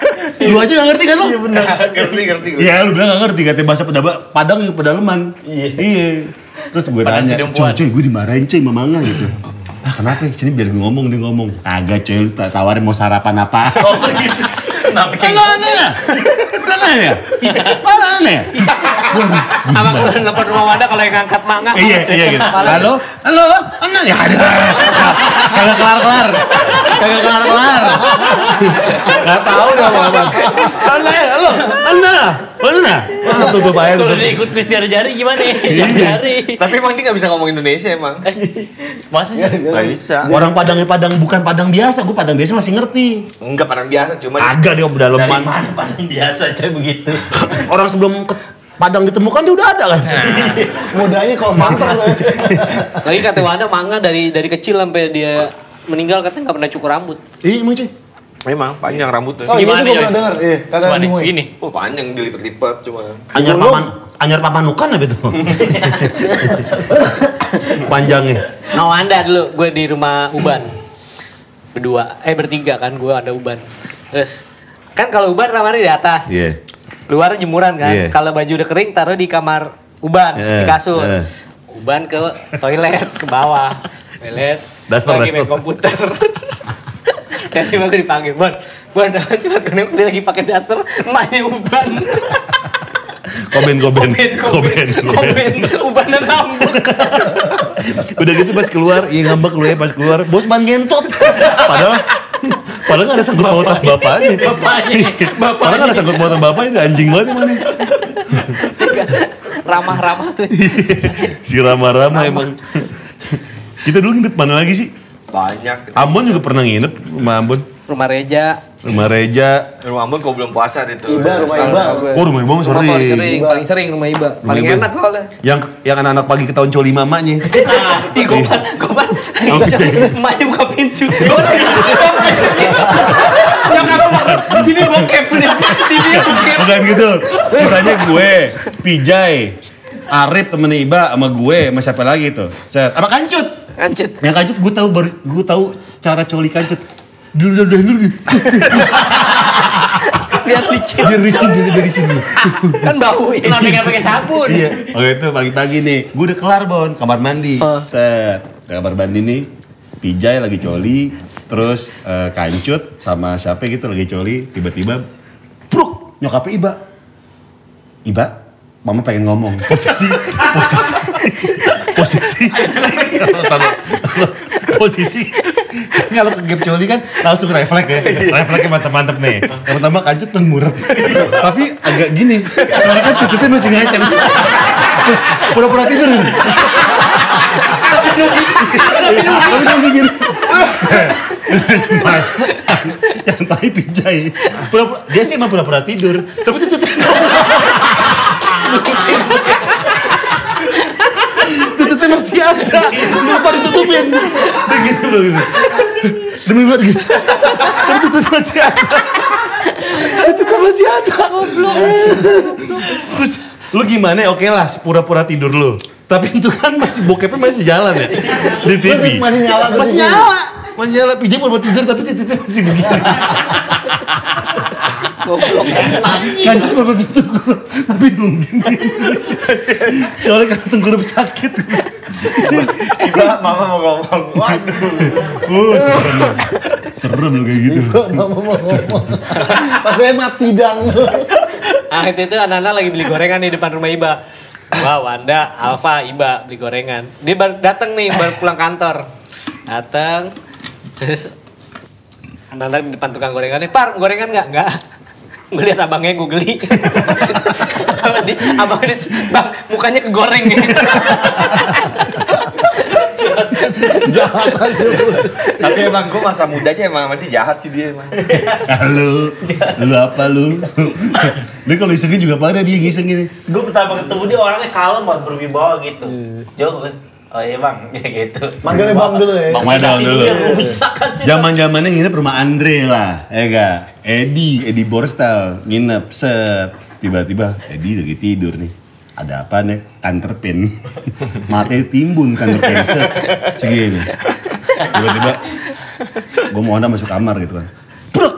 lu aja gak ngerti kan lu? Iya bener, ngerti ngerti. Iya lu bilang gak ngerti, katanya bahasa Padang yang pedalaman. Iya. Terus gue tanya, coy coy gue dimarahin coy sama Mangga gitu. Ah kenapa ya? Sini biar gue ngomong, dia ngomong. Agak coy lu tawarin mau sarapan apa? Oh begitu. Kenapa kayak gitu? Mana ya? Mana ya? Abang udah nelfon rumah Wanda kalau yang ngangkat Mangga. Iya, iya gitu. Halo? Halo? Enak ya? Kagak kelar-kelar. Kagak kelar-kelar. Gak tau dah mau abang. Mana ya? Halo? Enak? Mana? Masa tuh gue bayang. Kalau dia ikut kuis jari-jari gimana ya? Jari. Tapi emang dia gak bisa ngomong Indonesia emang. Masa sih? Gak bisa. Orang Padangnya Padang bukan Padang biasa. Gue Padang biasa masih ngerti. Enggak Padang biasa cuman. Agak dia pedalaman. Dari mana Padang biasa? Coy begitu. Orang sebelum ke Padang ditemukan dia udah ada kan. Nah. Mudanya kalau santer. Lagi kata Wanda Mangga dari dari kecil sampai dia meninggal katanya nggak pernah cukur rambut. Iya emang cuy. Memang panjang rambutnya. Oh, gimana ya? Dengar, iya, kata segini. Oh, panjang dilipat-lipat cuma. Anyar paman, anyar papanukan apa itu? Panjangnya. Nah, Wanda dulu gue di rumah Uban. Berdua, eh bertiga kan gue ada Uban. Terus kan kalau Uban kamarnya di atas, yeah. Luar jemuran kan. Yeah. Kalau baju udah kering taruh di kamar Uban, yeah. Di kasur. Yeah. Uban ke toilet, ke bawah. Toilet, dasar, lagi dasar. Main komputer. Jadi gue dipanggil, Bon, Bon, dia lagi pakai dasar, emaknya Uban. Komen, komen, komen, komen, Ubannya ngambek. Udah gitu pas keluar, iya ngambek lu ya pas keluar, bos man ngentot. Padahal Padahal gak ada sangkut pautan bapaknya. Bapaknya. Bapaknya. Padahal gak ada sangkut pautan bapaknya, anjing banget emang nih. Ramah-ramah tuh. Si ramah-ramah emang. Kita dulu nginep mana lagi sih? Banyak. Ambon juga pernah nginep sama Ambon. Rumah Reja. Rumah Reja. Rumah Ambon kok belum puasa itu. Iba, rumah Iba. Oh, rumah Iba sering. Rumah sering, paling sering rumah Iba. Paling Iba. Enak soalnya. Yang yang anak-anak pagi ketahuan coli mamanya. Ih, Gofar, Gofar. Mamanya buka pintu. Nyokap lu sini bokep nih. Sini bokep. Bukan gitu. Misalnya gue, Pijay, Arif temen Iba sama gue, sama siapa lagi tuh? Set, sama Kancut. Kancut. Yang Kancut gue tahu gue tahu cara coli Kancut. Dulu dulu dulu biar licin biar licin biar licin kan bau ya nggak pakai sabun. Iya, oke itu pagi-pagi nih gue udah kelar Bon kamar mandi uh. set kamar mandi nih Pijay lagi coli terus uh, Kancut sama siapa gitu lagi coli tiba-tiba pruk nyokapnya Iba Iba mama pengen ngomong posisi posisi posisi posisi kalau ke gap coli kan langsung refleks ya. Refleksnya mantep-mantep nih. Yang pertama Kancut tengurep. Tapi agak gini. Soalnya kan tututnya masih ngaceng. Pura-pura tidur. Tapi langsung gini. Yang tadi Pijay. Dia sih emang pura-pura tidur. Tapi tututnya tututnya masih ada. Kenapa ditutupin? Gitu loh gitu. Demi banget gitu. Tapi tetep masih ada. Tetep masih ada. Terus lu gimana ya? Oke lah, pura-pura tidur lu. Tapi itu kan masih bokepnya masih jalan ya. Di T V. Masih nyala. Masih nyala. Masih nyala. Pijay pura-pura tidur tapi titiknya masih begini. Kancut pura-pura tengkurap. Tapi nungguin. Soalnya kan tengkurap sakit. Iba, mama mau ngomong. Waduh. Oh, serem. Serem lu kayak gitu. Iba, mama mau ngomong. Pas emat sidang. Ah, itu itu anak-anak lagi beli gorengan di depan rumah Iba. Wah, Wanda, Alfa, Iba beli gorengan. Dia baru datang nih, baru pulang kantor. Datang. Terus anak-anak di depan tukang gorengannya, "Par, gorengan enggak?" "Enggak." Gue liat abangnya gue geli. Abangnya, "Bang, mukanya kegoreng." Jahat aja. Tapi emang gue masa mudanya emang mati jahat sih dia emang. Halo, lu apa lu? Lu kalau isengin juga pada dia ngiseng gini. Gue pertama ketemu dia orangnya kalem banget, berwibawa gitu. Jo, oh iya bang, ya gitu. Manggilnya bang dulu ya. Bang Madang dulu. Zaman-zamannya nginep rumah Andre lah, ya ga? Edi, Edi Borstal nginep set. Tiba-tiba Edi lagi tidur nih. Ada apa nih? Kanterpin. Matanya timbun kanterpin set. Segini. Tiba-tiba gue mau Anda masuk kamar gitu kan. Bruk!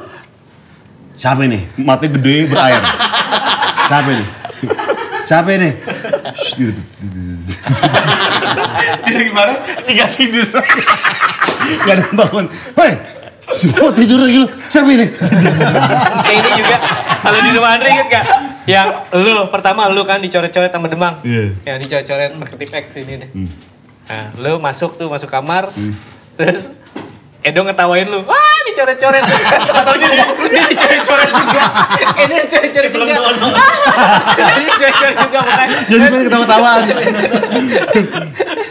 Siapa nih? Matanya gede berair. Siapa nih? Siapa nih? Dia gimana? Tinggal tidur. Gak ada bangun. Woi, semua tidur lagi lu. Siapa ini? Kayak ini juga. Kalau di rumah Andre inget gak? Yang lu, pertama lu kan dicoret-coret sama Demang. Yeah. Yang dicoret-coret pakai tipek sini deh. Mm. Nah, lu masuk tuh, masuk kamar. Mm. Terus Edo ngetawain lu. Wah, dicoret-coret. Atau dia, dia dicoret-coret juga. Edo dicoret-coret juga. Dia dicoret-coret juga makanya. Jadi masih ketawa-ketawaan.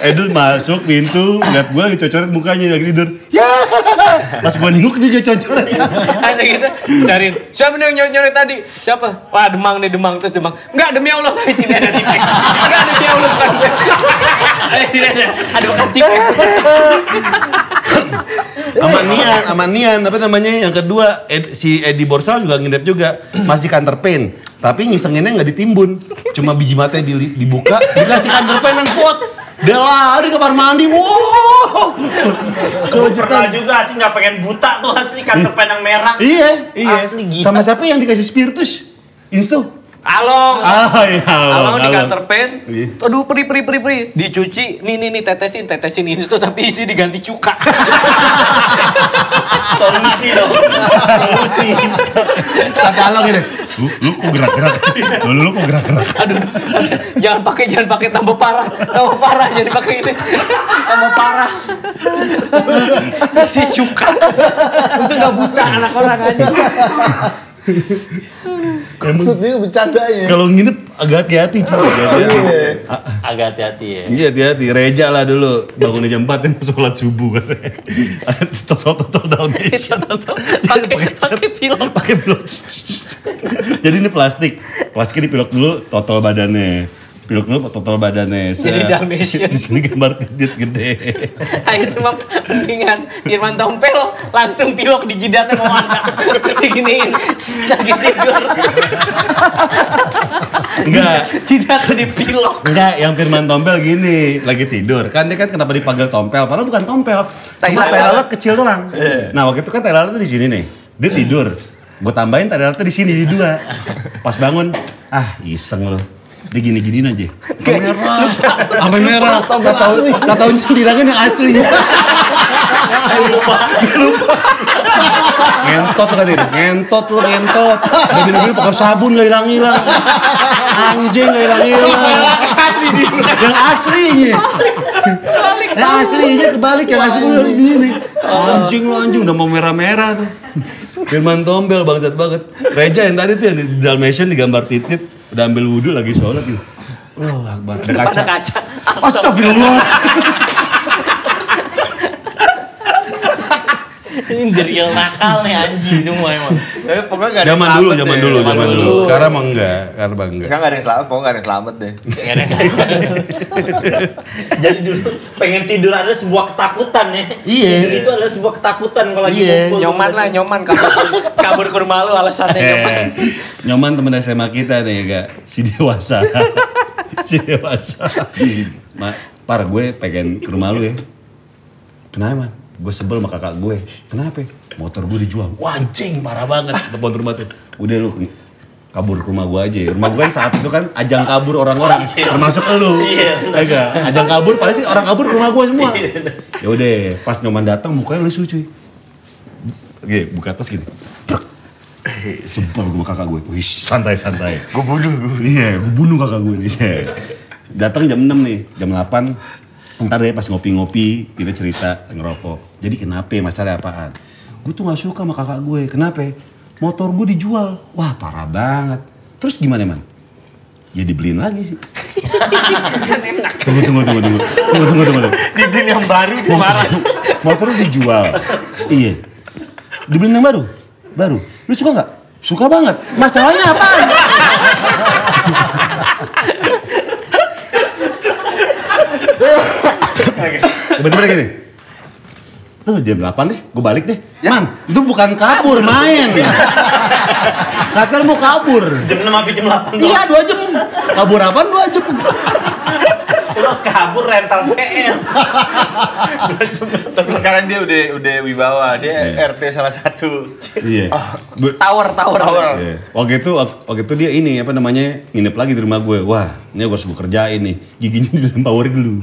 Edo masuk pintu, lihat gue lagi coret mukanya lagi tidur. Ya. Pas gue nengok dia coret. Ada gitu. Cariin. Siapa nih yang nyoret tadi? Siapa? Wah, Demang nih, Demang. Terus Demang. Enggak, demi Allah tadi sini ada tipek. Enggak, demi Allah. Ada kacik. Amanian, Amanian, apa namanya yang kedua Ed, si Edi Borsal juga ngidap juga masih kanterpen, tapi ngisenginnya nggak ditimbun, cuma biji matanya di, dibuka, dikasih kanterpen yang kuat, dia lari ke kamar mandi, wow, pernah juga sih nggak pengen buta tuh asli kanterpen yang merah, iya, iya, asli gila. Sama siapa yang dikasih spiritus, instu? Along, ah, iya, along, along di kanterpen, aduh peri peri peri peri, dicuci, nih nih nih tetesin tetesin ini tuh tapi isi diganti cuka. Solusi dong, solusi. Kata Along ini, lu lu kok gerak gerak, lu lu kok gerak gerak. Aduh, jangan pakai jangan pakai tambah parah, tambah parah jadi pakai ini, tambah parah. Isi cuka, untuk nggak buta anak orang aja. maksudnya bercandanya. Kalau nginep agak hati-hati juga. Agak hati-hati ya. Iya hati-hati. Reja lah dulu bangun jam empat ini sholat subuh kan. Total-total down nation. Pakai pilok. Pakai pilok. Jadi ini plastik. Plastiknya dipilok dulu total badannya. Pilok dulu total badannya. Jadi down nation. Di sini gambar jidat gede. Ah itu mah mendingan Irman Tompel langsung pilok di jidatnya mau angkat. Diginiin. Lagi tidur. Enggak. Jidat dipilok. Enggak, yang Firman Tompel gini, lagi tidur. Kan dia kan kenapa dipanggil Tompel? Padahal bukan Tompel. Tai lalat kecil doang. Yeah. Nah, waktu itu kan tai lalat di sini nih. Dia tidur. Gue tambahin tai lalatnya di sini jadi dua. Pas bangun, ah iseng loh. Dia gini-giniin aja. Sampai merah. Sampai merah. Gak tau dirangin yang asli. Lupa. Lupa. Ngentot kan ini. Ngentot lu ngentot. Gak gini-gini pakai sabun gak hilang-hilang. Anjing gak hilang-hilang. Yang aslinya. Yang aslinya kebalik. Yang asli lu di sini. Anjing lu anjing. Udah mau merah-merah tuh. Firman Tompel bangsat banget. Reja yang tadi tuh yang di Dalmatian digambar titit. Udah ambil wudhu lagi sholat gitu. Loh Akbar, ada kaca. kaca. Astagfirullah. Ini the real nakal nih anjing semua emang. Tapi pokoknya gak ada zaman dulu, zaman deh. dulu, zaman dulu. dulu. Sekarang emang enggak, sekarang bang enggak. Sekarang gak ada yang selamat, pokoknya gak ada yang selamat deh. Gak ada yang selamat. Jadi dulu pengen tidur ada sebuah ketakutan ya. Iya. Tidur itu adalah sebuah ketakutan kalau lagi kumpul. Nyoman lah, nyoman kabur, kabur ke rumah lu alasannya nyoman. Nyoman temen S M A kita nih gak, si dewasa. Si dewasa. Ma, par gue pengen ke rumah lu ya. Kenapa man? Gue sebel sama kakak gue. Kenapa? Motor gue dijual. Wah anjing parah banget. Telepon rumah tuh. Udah lu kabur ke rumah gue aja. Rumah gue kan saat itu kan ajang kabur orang-orang. Termasuk lu. Iya. Ajang kabur pasti orang kabur ke rumah gue semua. Ya udah, pas Nyoman datang mukanya lucu cuy. Oke, buka tas gini. Sebel gue sama kakak gue. Wih, santai-santai. Gue bunuh. Iya, gue bunuh kakak gue nih. Datang jam enam nih, jam delapan. Ntar deh pas ngopi-ngopi, kita cerita, ngerokok. Jadi kenapa masalah apaan? Gue tuh gak suka sama kakak gue, kenapa? Motor gue dijual, wah parah banget. Terus gimana man? Ya dibeliin lagi sih. Tunggu, tunggu, tunggu, tunggu, tunggu, tunggu, tunggu. Dibeliin yang baru, marah. Motor lu dijual, iya. Dibeliin yang baru? Baru. Lu suka gak? Suka banget. Masalahnya apaan? Tiba-tiba gini, loh jam delapan deh, gue balik deh. Ya? Man, itu bukan kabur, main. Katanya mau kabur. Jam enam sampai jam delapan. Iya, dua jam. Kabur apaan dua jam? Lo kabur rental P S. Tapi sekarang dia udah udah wibawa, dia yeah. R T salah satu. Iya. Oh, tower, tower. tower. Yeah. Waktu itu waktu itu dia ini apa namanya nginep lagi di rumah gue. Wah, ini gue harus gue kerjain nih. Giginya di dalam power glue.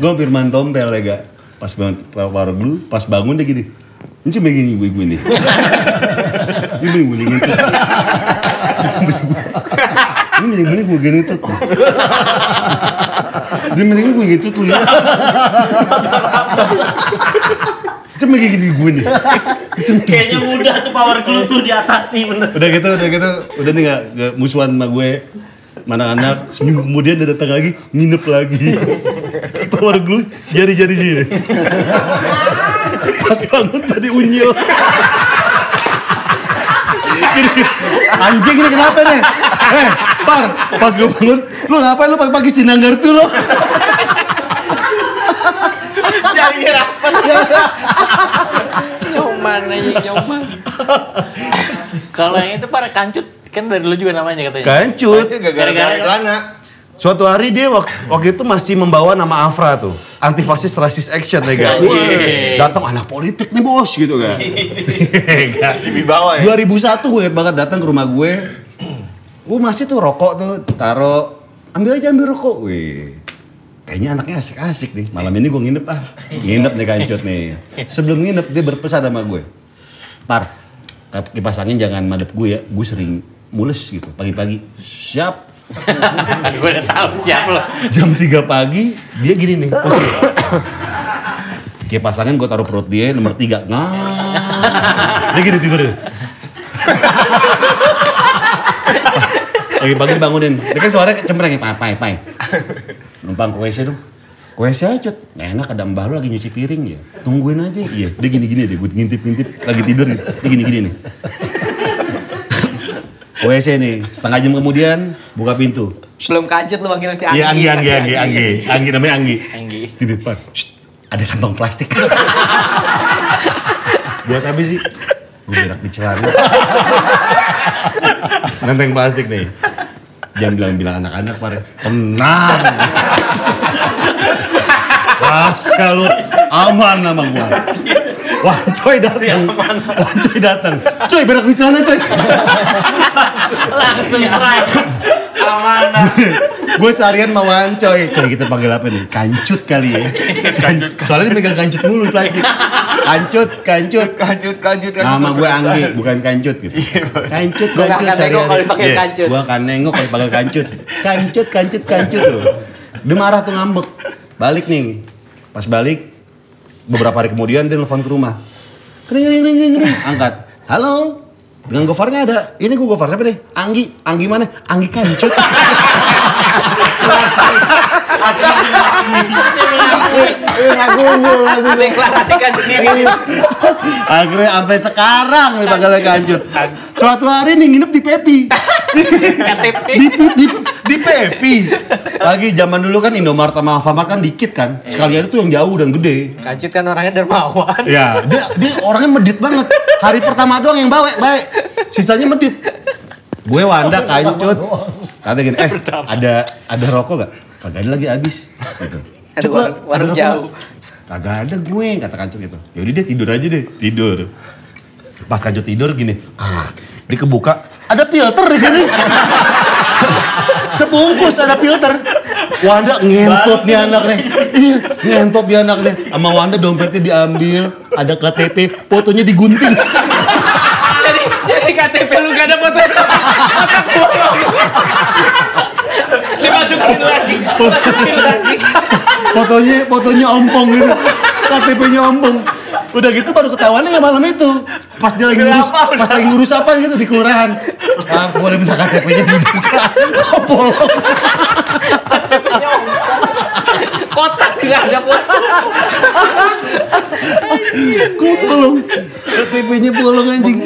Gue Firman Tompel ya gak. Pas bangun power glue, pas bangun dia gini. Ini cuma gini gue gue nih. Cuma gue nih gitu. Ini mending-mending gue gini tuh. Jadi mending gue gitu tuh ya. Cuma kayak gitu gue nih. Kayaknya mudah tuh power glue tuh diatasi bener. Udah gitu, udah gitu, udah nih gak, gak musuhan sama gue. Mana anak, seminggu kemudian dia datang lagi, nginep lagi. Power glue, jari-jari sini. Pas bangun tadi unyil. Anjing ini kenapa nih? Eh, par, pas gue bangun, lu ngapain lu pagi-pagi sinanggar tuh lo? Jadi rapat ya. Nyoman aja, nyoman. Kalau yang itu para kancut, kan dari lu juga namanya katanya. Kancut, gara-gara celana. Suatu hari dia waktu itu masih membawa nama Afra tuh. Antifasis rasis action ya gak? Datang anak politik nih bos gitu kan. Masih dibawa ya? dua ribu satu gue inget banget datang ke rumah gue. Gue masih tuh rokok tuh, taruh. Ambil aja ambil rokok. Wih, kayaknya anaknya asik-asik nih. Malam ini gue nginep ah. Nginep nih kancut nih. Sebelum nginep dia berpesan sama gue. Par, kipas angin jangan madep gue ya. Gue sering mules gitu pagi-pagi. Siap. Gue udah tahu siap lo. Jam tiga pagi dia gini nih. Kayak pasangan gue taruh perut dia nomor tiga. Nah. Dia gini tidur. Pagi-pagi bangunin. Dia kan suaranya cempreng. Pai, pai, pai. Numpang ke W C dong. Ke W C aja. Nggak enak, ada mbah lu lagi nyuci piring ya. Tungguin aja. Iya, dia gini-gini deh. Gue ngintip-ngintip. Lagi tidur nih. Dia gini-gini nih. Ke W C nih. Setengah jam kemudian, buka pintu. Sebelum kajet lu panggil si Anggi. Iya, Anggi, Anggi, Anggi, Anggi. Anggi, namanya Anggi. Anggi. Di depan. Ada kantong plastik. Buat apa sih? Gue berak di celana. Nenteng plastik nih. Jangan bilang-bilang anak-anak, pare. Tenang. Masa lu aman sama gua. Wah, coy datang. Wah, coy datang. Coy berak di celana, coy. Langsung try. Amanah. Gue seharian mau coy. Coy kita panggil apa nih? Kancut kali ya. Kancut. Soalnya megang kancut mulu di plastik. Kancut, kancut, kancut, kancut. Nama gue Anggi, bukan kancut gitu. Kancut, kancut seharian. Gue kan nengok kalau dipanggil kancut. Kancut, kancut, kancut tuh. Dia marah tuh ngambek. Balik nih. Pas balik, beberapa hari kemudian dia nelfon ke rumah. Kering, kering, kering, kering. Angkat. Halo. Dengan Gofar gak ada, ini gue Gofar, siapa deh? Anggi, Anggi mana? Anggi kancut. Akhirnya sampai sekarang dipanggilnya kancut. Suatu hari nih nginep di Pepi. Di, di, di Pepi. Lagi zaman dulu kan Indomaret sama Alfamart kan dikit kan. Sekalian itu yang jauh dan gede. Kancut kan orangnya dermawan. Ya, dia, dia orangnya medit banget. Hari pertama doang yang baik, baik. Sisanya medit. Gue Wanda kancut. Kata gini, eh ada ada rokok gak? Kagak ada lagi habis. Gitu. Coba warung jauh. Kagak ada gue, kata kancut gitu. Yaudah dia tidur aja deh, tidur. Pas kancut tidur gini, dia kebuka, ada filter di sini. Sebungkus ada filter. Wanda ngentut nih anak nih. Iya, ngentut nih anak nih. Sama Wanda dompetnya diambil, ada K T P, fotonya digunting. Jadi, jadi K T P lu gak ada foto. Otak bolong. Dimasukin lagi. Dimasukin lagi. Fotonya, fotonya ompong gitu. K T P-nya ompong. Udah gitu baru ketahuannya ya malam itu. Pas dia lagi ngurus, apa, pas lagi ngurus apa gitu di kelurahan. Ah, boleh minta K T P-nya dibuka. Kopol. K T P-nya kotak enggak ada kotak. Kopolong. K T P-nya bolong anjing.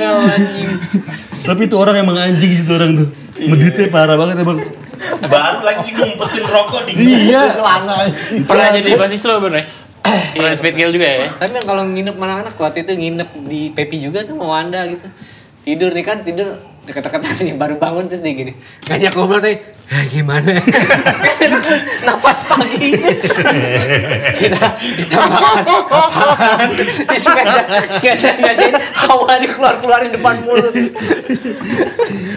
Tapi itu orang yang menganjing situ orang tuh. Meditnya parah banget emang. Baru lagi ngumpetin rokok di celana. Pernah jadi basis lo bener? Iya, speed kill juga ya. Tapi yang kalau nginep mana anak waktu itu nginep di Pepi juga tuh mau Wanda gitu. Tidur nih kan, tidur dekat-dekat nih baru bangun terus dia gini. Ngajak ngobrol nih. Eh, gimana? Napas pagi. Kita kita makan. Kita ngajain hawa di keluar-keluarin depan mulut.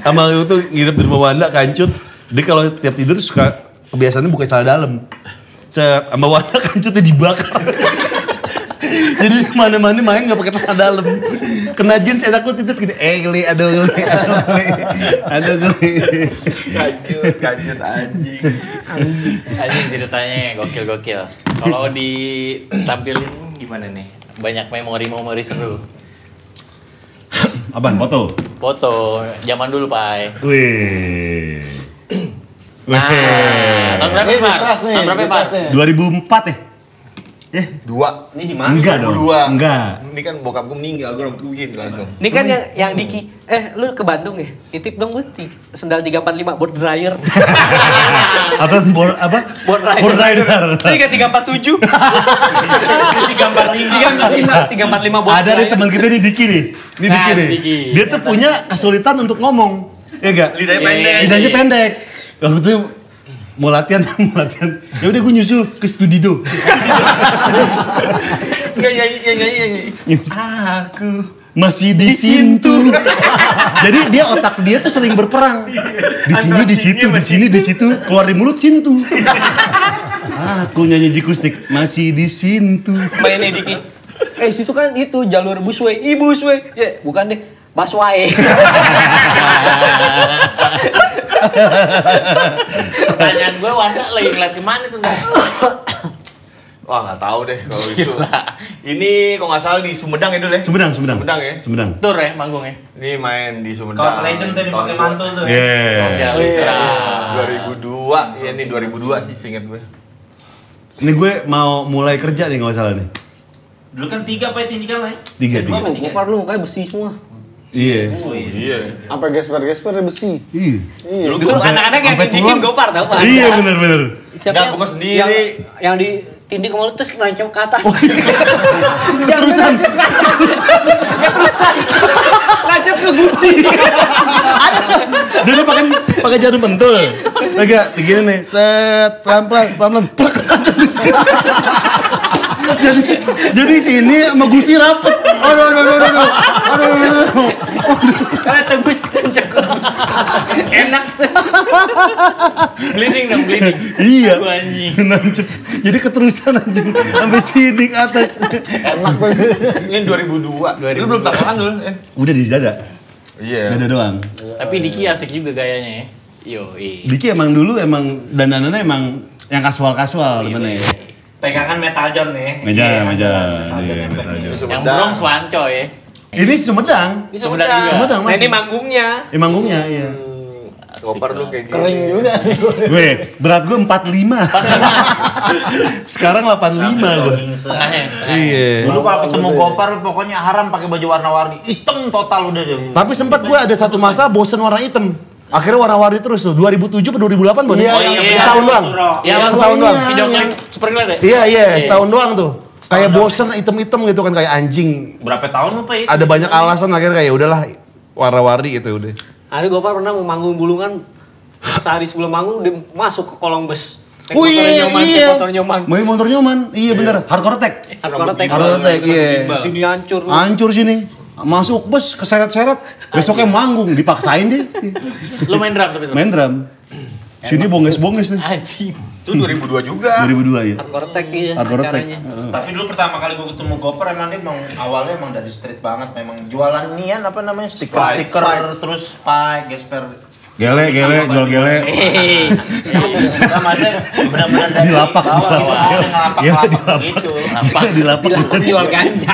Amal itu nginep di rumah Wanda kancut. Dia kalau tiap tidur suka kebiasaannya buka celana dalam. Sama Wanda kancutnya dibakar. Jadi mana-mana main gak pakai tanah dalam. Kena jeans enak lu titit gini. Eh geli, aduh geli, aduh geli, aduh geli. Kancut, kancut anjing. Anjing ceritanya gokil-gokil. Kalau ditampilin gimana nih? Banyak memori-memori seru. Apaan? Foto? Foto, zaman dulu Pai. Wih. Nah, tahun berapa ya Pak? Tahun berapa ya Pak? dua ribu empat ya? Eh? Dua. Ini di mana? Enggak dong. Dua. Enggak. Ini kan bokap gue meninggal, gue nungguin langsung. Ini kan yang, yang Diki, eh lu ke Bandung ya? Titip dong gue sendal tiga empat lima, board dryer. Apa? Board apa? Board dryer. Board dryer. Ini kan tiga empat tujuh. tiga empat lima. tiga empat lima board dryer. Ada nih teman kita nih Diki nih. Ini Diki nih. Dia tuh punya kesulitan untuk ngomong. Ya enggak? Lidahnya pendek. Lidahnya pendek. Waktu itu mau latihan, mau latihan. Ya udah gue nyusul ke studio. Enggak nyanyi, nyanyi, nyanyi. Aku masih di situ. Jadi dia otak dia tuh sering berperang. Di sini, di situ, di sini, di situ. Keluar di mulut situ. Aku nyanyi jikustik masih di situ. Mainnya Diki. Eh situ kan itu jalur busway, ibu busway. Ya bukan deh, busway. Pertanyaan gue Wanda lagi ngeliat kemana tuh? Wah, nggak tahu deh kalau itu. Ini kok nggak salah di Sumedang itu deh. Sumedang, Sumedang. Sumedang ya. Sumedang. Tur ya manggungnya. Ini main di Sumedang. Kaos legend tadi pakai mantul tuh. Iya. dua ribu dua, ya ini dua ribu dua sih seinget gue. Ini gue mau mulai kerja nih nggak salah nih. Dulu kan tiga apa ya? Tiga lah ya? Tiga, tiga. Gopar lu mukanya besi semua. Iya. Iya. Sampai gesper-gesper besi. Iya. Dulu gue anak-anak yang bikin Gopar tau Pak. Iya benar-benar. Enggak, gue sendiri yang di Tindih kemalu terus nancep ke atas. Keterusan. Keterusan. Nancep ke gusi. Jadi pakai pakai jarum pentul. Agak begini nih. Set pelan-pelan, pelan-pelan. Jadi jadi sini sama gusi rapet. Aduh aduh aduh aduh. Aduh aduh. Kalau tembus nancep ke gusi. Enak sih. Bleeding dong, bleeding. Iya. Nancep. Jadi keterusan anjing sampai sini ke atas. Enak banget. Ini dua ribu dua. Lu belum takakan dulu eh. Udah di dada. Iya. Yeah. Dada doang. Tapi Diki asik juga gayanya ya. Yoi. Diki emang dulu emang dandanannya emang yang kasual-kasual temennya. Pegangan metal john nih. Meja, meja. Iya, metal john. Yang burung swanco ya. Ini Sumedang. Sumedang. Sumedang Mas. Ini manggungnya. Ini manggungnya, iya. Gopar lu kayak kering gini juga. Gue berat gue empat puluh lima. Sekarang delapan puluh lima gue. Iya. Dulu kalau ketemu Gopar pokoknya haram pakai baju warna-warni. Hitam total udah deh. Tapi sempat gue ada satu masa bosen warna hitam. Akhirnya warna-warni terus tuh. dua ribu tujuh atau dua ribu delapan Bang. Iya, setahun doang. Iya, setahun doang. Hijaunya super kelihatan ya? Iya, iya, setahun doang tuh. Kayak bosen hitam-hitam gitu kan kayak anjing. Berapa tahun apa itu? Ada banyak alasan akhirnya kayak udahlah warna-warni gitu udah. Ada Gopar pernah mau manggung bulungan, sehari sebelum manggung dia masuk ke kolong bus. Oh iya, nyoman, iya. Motor nyoman. Mau motor nyoman? Iya bener. Hardcore attack. Hardcore attack. Hardcore attack. Iya. Sini hancur. Hancur sini. Masuk bus keseret-seret. Besoknya manggung dipaksain deh. Lu main drum tapi? Main drum. Sini bonges-bonges nih. Anjing. Itu dua ribu dua juga. dua ribu dua ya. Hardcore attack iya. Hardcore attack. Tapi dulu pertama kali gue ketemu Gopar emang dia emang awalnya emang dari street banget, memang jualan nian apa namanya stiker-stiker terus spike, gesper. Gele, gele, jual gele. Iya, maksudnya benar-benar dari lapak lapak gitu. Lapak di lapak jual ganja.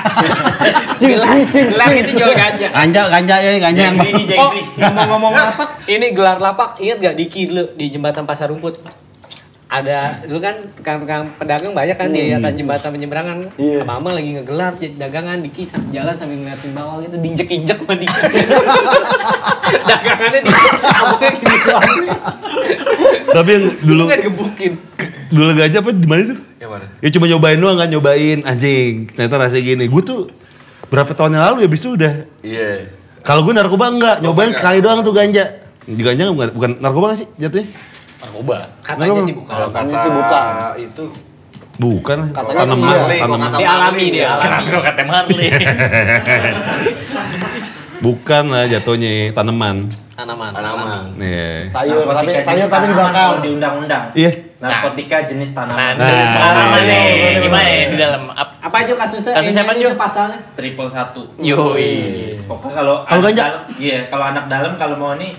Cincin, lagi jual ganja. Ganja, ganja ya, ganja yang. Oh, ngomong-ngomong lapak, ini gelar lapak. Ingat gak Diki dulu di jembatan Pasar Rumput? Ada dulu kan tukang-tukang pedagang banyak kan di atas jembatan penyeberangan. Yeah. Mama lagi ngegelar dagangan, Diki jalan sambil ngeliatin bawah gitu, diinjek-injek sama Diki. Dagangannya di apa gini doang. Tapi yang dulu kan digebukin. Dulu gajah apa di mana itu? Ya mana? Ya cuma nyobain doang kan, nyobain anjing. Ternyata rasanya gini. Gue tuh berapa tahun yang lalu ya bisu udah. Iya. Yeah. Kalau gue narkoba enggak, nyobain sekali doang tuh ganja. Ganja bukan bukan narkoba gak sih jatuhnya? Narkoba. Katanya sih bukan. Katanya sih bukan. Itu bukan. Katanya sih tanaman. Dialami dia. Kenapa lo kata Marley? Bukan lah jatuhnya tanaman. Tanaman. Tanaman. Iya. Sayur tapi sayur tapi dibakar di undang-undang. Iya. Narkotika jenis tanaman. Tanaman nih. Gimana di dalam? Apa aja kasusnya? Kasus siapa nih? Pasalnya triple satu. Yoi. Pokoknya kalau anak iya kalau anak dalam kalau mau nih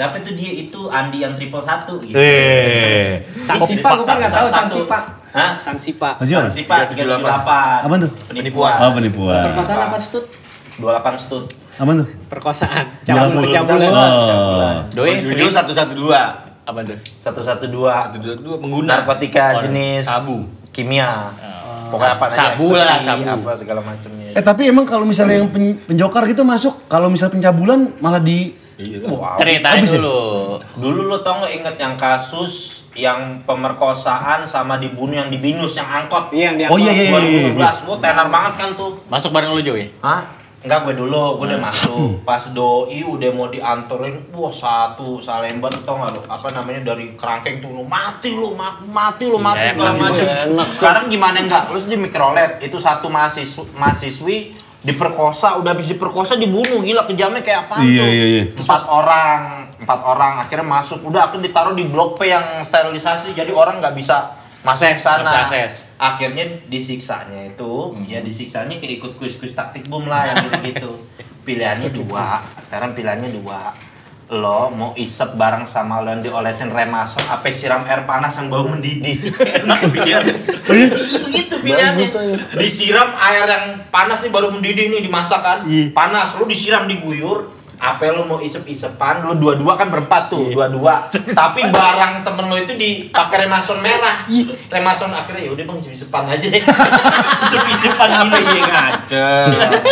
siapa itu dia itu Andi yang triple satu gitu. Eh. Sang Sipa, gue kan nggak tahu Sang Sipa. Hah? Sang Sipa. Sang Sipa tiga tujuh delapan. Apaan tuh? Penipuan. Oh penipuan. Perkosaan apa stut? dua puluh delapan stut. Apaan tuh? Perkosaan. Cabul, pencabulan. Doi serius satu satu dua. Apaan tuh? satu satu dua. Pengguna narkotika jenis sabu, kimia. Pokoknya apa aja. Sabu lah, apa segala macamnya. Eh tapi emang kalau misalnya yang penjokar gitu masuk, kalau misal pencabulan malah di wow. Ceritain dulu. Dulu lo tau gak inget yang kasus yang pemerkosaan sama dibunuh yang di Binus yang angkot. Iya, yang diangkot. Oh iya iya iya. dua ribu sebelas, gue tenar banget kan tuh. Masuk bareng lo Joey? Hah? Enggak, gue dulu, gue udah masuk. Pas doi udah mau dianturin, wah satu Salemban tau gak lo? Apa namanya dari kerangkeng tuh lo mati lo, mati lo, mati lo macam. Sekarang gimana enggak? Lo di mikrolet itu satu mahasiswi diperkosa, udah habis diperkosa dibunuh, gila kejamnya kayak apa tuh? Iya, iya, iya. Empat orang, empat orang akhirnya masuk, udah akhirnya ditaruh di blok P yang sterilisasi, jadi orang nggak bisa masuk ke sana. Akhirnya disiksanya itu, hmm. ya disiksanya kayak ikut kuis-kuis taktik bom lah yang gitu-gitu. Pilihannya dua, sekarang pilihannya dua. Lo mau isep bareng sama lo yang diolesin remason apa siram air panas yang bau mendidih. Enak pilihannya. Begitu pilihannya. Disiram air yang panas nih baru mendidih nih dimasakkan. Panas, lo disiram diguyur. Apa lo mau isep-isepan, lo dua-dua kan berempat tuh, dua-dua. Tapi barang temen lo itu dipakai remason merah. Remason akhirnya ya udah bang isep-isepan aja deh. Isep-isepan gini ya ngaca.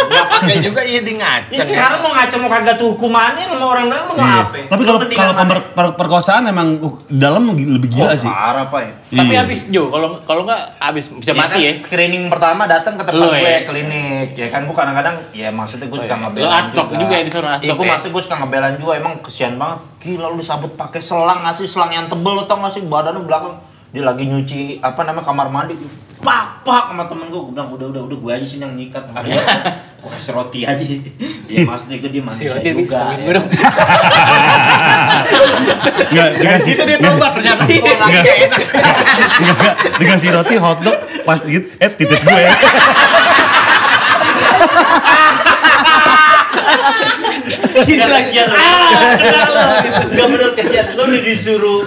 Enggak pakai juga iya di ngaca. Ya sekarang mau ngaca mau kagak tuh hukumannya sama orang dalam mau apa? Tapi kalau kalau pemerkosaan emang dalam lebih gila sih. Parah apa ya? Tapi habis Jo, kalau kalau enggak habis bisa mati ya. Screening pertama datang ke tempat gue klinik ya kan, gue kadang-kadang ya maksudnya gue suka ngebel. Lo astok juga ya di sana astok. Gue masih gue suka ngebelan juga, emang kesian banget. Gila lu disabut pakai selang, ngasih selang yang tebel lu tau gak sih, badannya belakang. Dia lagi nyuci, apa namanya, kamar mandi. Pak, pak sama temen gue, gue bilang udah, udah, udah gue aja sih yang nyikat. Akhirnya gue kasih roti aja. Ya maksudnya gue dia manusia juga. Nggak, dikasih itu dia tobat ternyata sih. Nggak, dikasih roti hotdog, pas dikit, eh titik gue ya. Gila kesian lo, gak bener kesian lo udah disuruh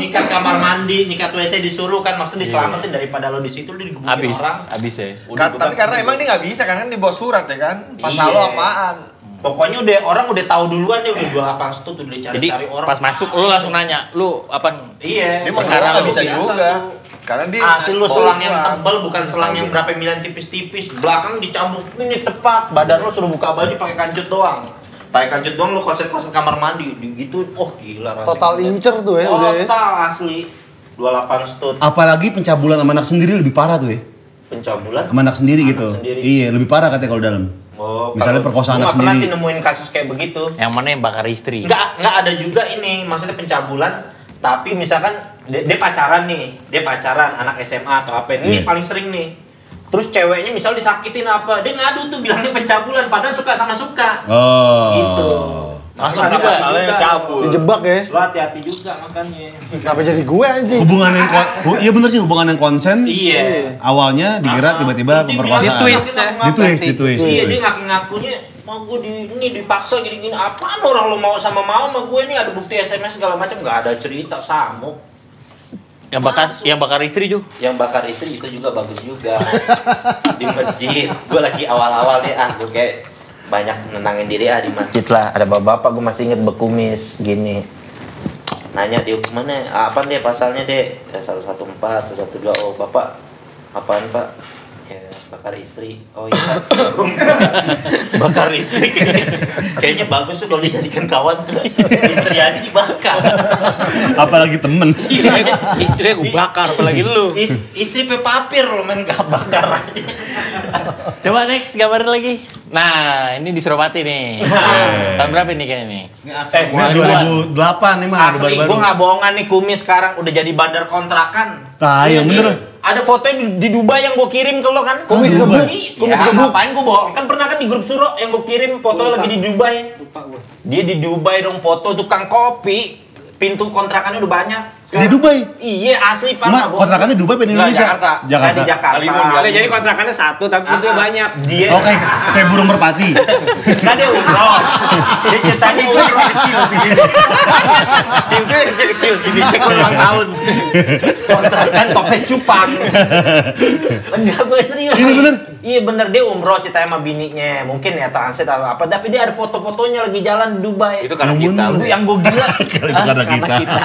nyikat kamar mandi, nyikat W C disuruh kan maksudnya diselamatin daripada lo di situ lo digebukin orang. Abis ya. Tapi karena emang dia nggak bisa kan kan dibawa surat ya kan, pasal lo apaan? Pokoknya udah orang udah tahu duluan ya udah gua apa itu udah cari-cari orang. Pas masuk lo langsung nanya lo apa? Iya. Dia nggak bisa juga. Karena dia hasil lo selang yang tebal bukan selang yang berapa milian tipis-tipis, belakang dicambuk ini tepat, badan lo suruh buka baju pakai kancut doang. Pakai kancut doang lo koset-koset kamar mandi gitu. Oh gila rasanya. Total incer tuh ya udah. Total asli dua puluh delapan stut. Apalagi pencabulan sama anak sendiri lebih parah tuh ya. Pencabulan sama anak sendiri anak gitu. Sendiri. Iya, lebih parah katanya kalau dalam. Oh, misalnya perkosaan anak sendiri. Gua pernah sih nemuin kasus kayak begitu. Yang mana yang bakar istri? Enggak, enggak ada juga ini. Maksudnya pencabulan tapi misalkan dia, dia pacaran nih, dia pacaran anak S M A atau apa ini yeah. Paling sering nih. Terus ceweknya misal disakitin apa, dia ngadu tuh bilangnya pencabulan, padahal suka sama suka. Oh. Gitu. Masuk nah, masalahnya cabul. Dijebak ya. Lo hati-hati juga makanya. Kenapa jadi gue anjing? Hubungan yang iya bener sih hubungan yang konsen. Iya. Awalnya dikira tiba-tiba pemerkosaan. Di twist, di twist, di twist. Iya, dia ngaku-ngakunya mau gue di ini dipaksa gini-gini apaan orang lo mau sama mau sama gue nih ada bukti S M S segala macam nggak ada cerita samuk yang bakar yang bakar istri juga yang bakar istri itu juga bagus juga di masjid gue lagi awal-awal deh ah gue kayak banyak menenangin diri ah di masjid lah ada bapak-bapak gue masih inget bekumis gini nanya dia kemana apaan deh pasalnya deh seratus empat belas, seratus dua belas oh bapak apaan pak bakar istri, oh iya bakar listrik kayaknya bagus tuh kalau dijadikan kawan tuh istri aja dibakar apalagi temen istrinya, istrinya gue bakar, apalagi lu Is, istri pepapir lo men gak bakar aja coba next gambarin lagi nah ini di Suropati nih tahun berapa nih kayaknya nih? Ini asli, eh, dua ribu delapan nih mah asli, gue gak bohongan nih kumis sekarang udah jadi bandar kontrakan nah iya bener ada fotonya di Dubai yang gue kirim ke lo kan? Kumis ke Bumi, kumis ke Bumi. Ngapain gue bohong? Kan pernah kan di grup Suro yang gue kirim foto lagi di Dubai. Dia di Dubai dong foto tukang kopi. Pintu kontrakannya udah banyak. Sekarang, di Dubai? Iya asli parah. Ma, kontrakannya Dubai pengen Indonesia? Jakarta. Jakarta. Nah, di Jakarta. Kalimun, jadi kontrakannya satu tapi pintunya banyak. Dia. Oke, okay. Kayak burung merpati. Kan dia umroh. Dia ceritanya itu kecil segini. Pintunya kecil-kecil segini. Kayak ulang tahun. Kontrakan toples cupang. Enggak gue serius. Ini bener? Iya bener dia umroh ceritanya sama bininya mungkin ya transit atau apa tapi dia ada foto-fotonya lagi jalan di Dubai itu karena kita lu yang gue gila karena kita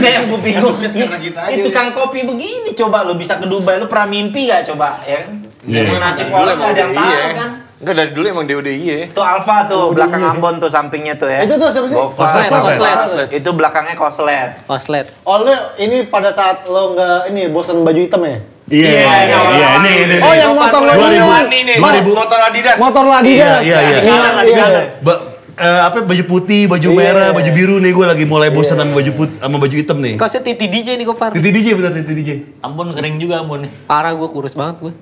enggak yang gue bingung itu tukang kopi begini coba lu bisa ke Dubai lu pernah mimpi gak coba ya kan emang nasib orang ada yang tahu kan enggak dari dulu emang dia udah iya itu Alfa tuh belakang Ambon tuh sampingnya tuh ya itu tuh siapa sih Koslet itu belakangnya Koslet Koslet oh lu ini pada saat lo nggak ini bosan baju hitam ya. Iya, iya, iya, ini, ini, oh, yang motor lo ini, motor Adidas, motor Adidas, iya, iya, iya, apa baju putih, baju merah, baju biru nih, gue lagi mulai bosan sama baju putih, sama baju hitam nih. Kau sih titi D J nih, Gofar. Titi D J bener, titi D J. Ambon kering juga Ambon nih. Parah gue kurus banget gue.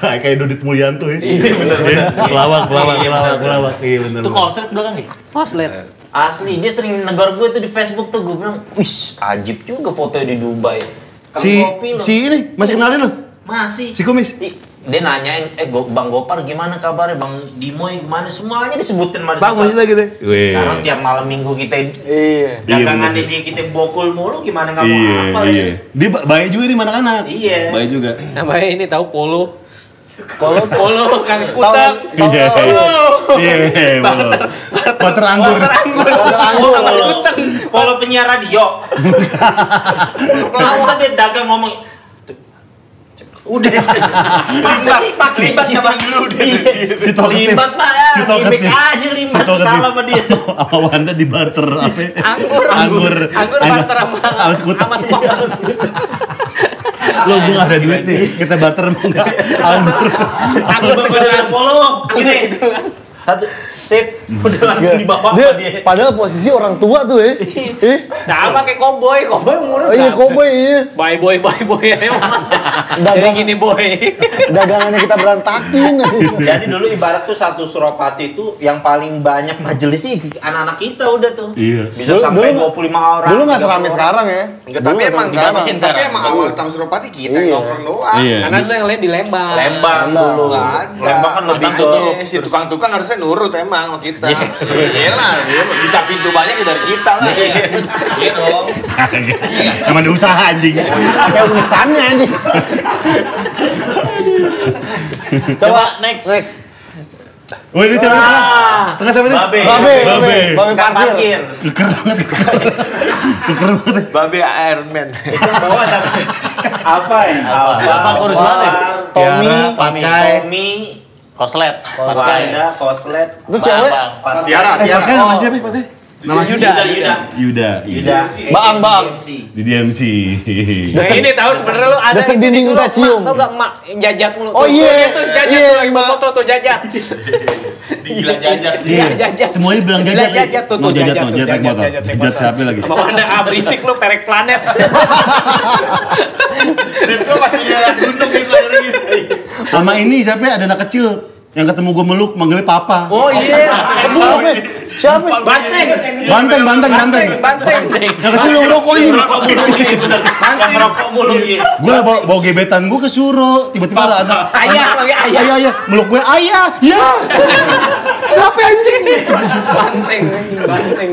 Nah, kayak Dodit Mulyanto ya. Iya bener, pelawak, pelawak, pelawak, pelawak, iya bener. Itu Koslet belakang nih. Koslet. Asli, dia sering negor gue tuh di Facebook tuh, gue bilang, wih, ajib juga fotonya di Dubai. Si, si ini masih kenalin lu? Masih. Si kumis? I, dia nanyain, eh Bang Gopar gimana kabarnya, Bang Dimoy gimana, semuanya disebutin. Bang maksudnya gitu. Sekarang tiap malam minggu kita iya. dagangan iya, dia kita bokul mulu, gimana nggak mau iya, apa iya. ya. Dia bayi juga nih anak-anak. Iya. Bayi juga. Nah bayi ini tahu polo. Polo, polo, kaki kutang, iya, iya, polo, water anggur, water anggur, kaki kutang, polo penyiar radio. Masa dia dagang ngomong, udah, masa lipat, lipat kapan dulu udah, si lipat pak, si toket aja lipat, salah sama dia tuh, apa Wanda di barter, apa, anggur, anggur, anggur barter sama, sama semua. Lo gue gak ada duit nih, kita barter mau gak? Anggur aku suka dengan polo, gini satu, sip, udah langsung dibawa sama dia padahal posisi orang tua tuh ya sama kayak koboi, koboi murah iya koboi iya bye boy, bye boy jadi gini boy dagangannya kita berantakin jadi dulu ibarat tuh satu Suropati tuh yang paling banyak majelis sih anak-anak kita udah tuh bisa sampai dua puluh lima orang dulu gak seramai sekarang ya tapi emang tapi emang awal tahun Suropati kita nongkrong doang karena dulu yang lain di Lembang Lembang dulu kan Lembang kan lebih ke si tukang-tukang harusnya nurut emang sama kita. Iya lah, bisa pintu banyak dari kita lah. Iya dong. Emang ada usaha anjing. Ya urusannya anjing. Coba next. Next. Oh ini siapa? Tengah siapa nih? Babe. Babe. Babe parkir. Keker banget. Keker banget. Babe Airman. Itu bawa apa ya? Apa kurus banget? Tommy, Tommy. Koslet, Wanda, Koslet, itu cewek, Tiara, Tiara, nama siapa itu? Nama Yuda, Yuda, Yuda, Yuda, Bang, Bang, di D M C. Ini tahun sebenarnya lu ada di dinding kita cium, tau gak emak jajak mulu? Oh iya, terus jajak, terus foto tuh jajak, dibilang jajak, dia jajak, semuanya bilang jajak, jajak tuh, mau jajak tuh, jajak motor, jajak siapa lagi? Sama Wanda, berisik lu perek planet. Itu pasti jalan gunung di selalu gitu. Sama ini siapa ada anak kecil yang ketemu gue meluk manggilnya papa. Oh iya. Siapa? Banteng. Banteng, banteng, banteng. Banteng. Yang kecil yang ngerokok ini. Yang ngerokok mulu. Gue bawa gebetan gue ke Suro. Tiba-tiba ada anak. Ayah, ayah, ayah. Meluk gue ayah. Ya. Siapa anjing? Banteng, banteng.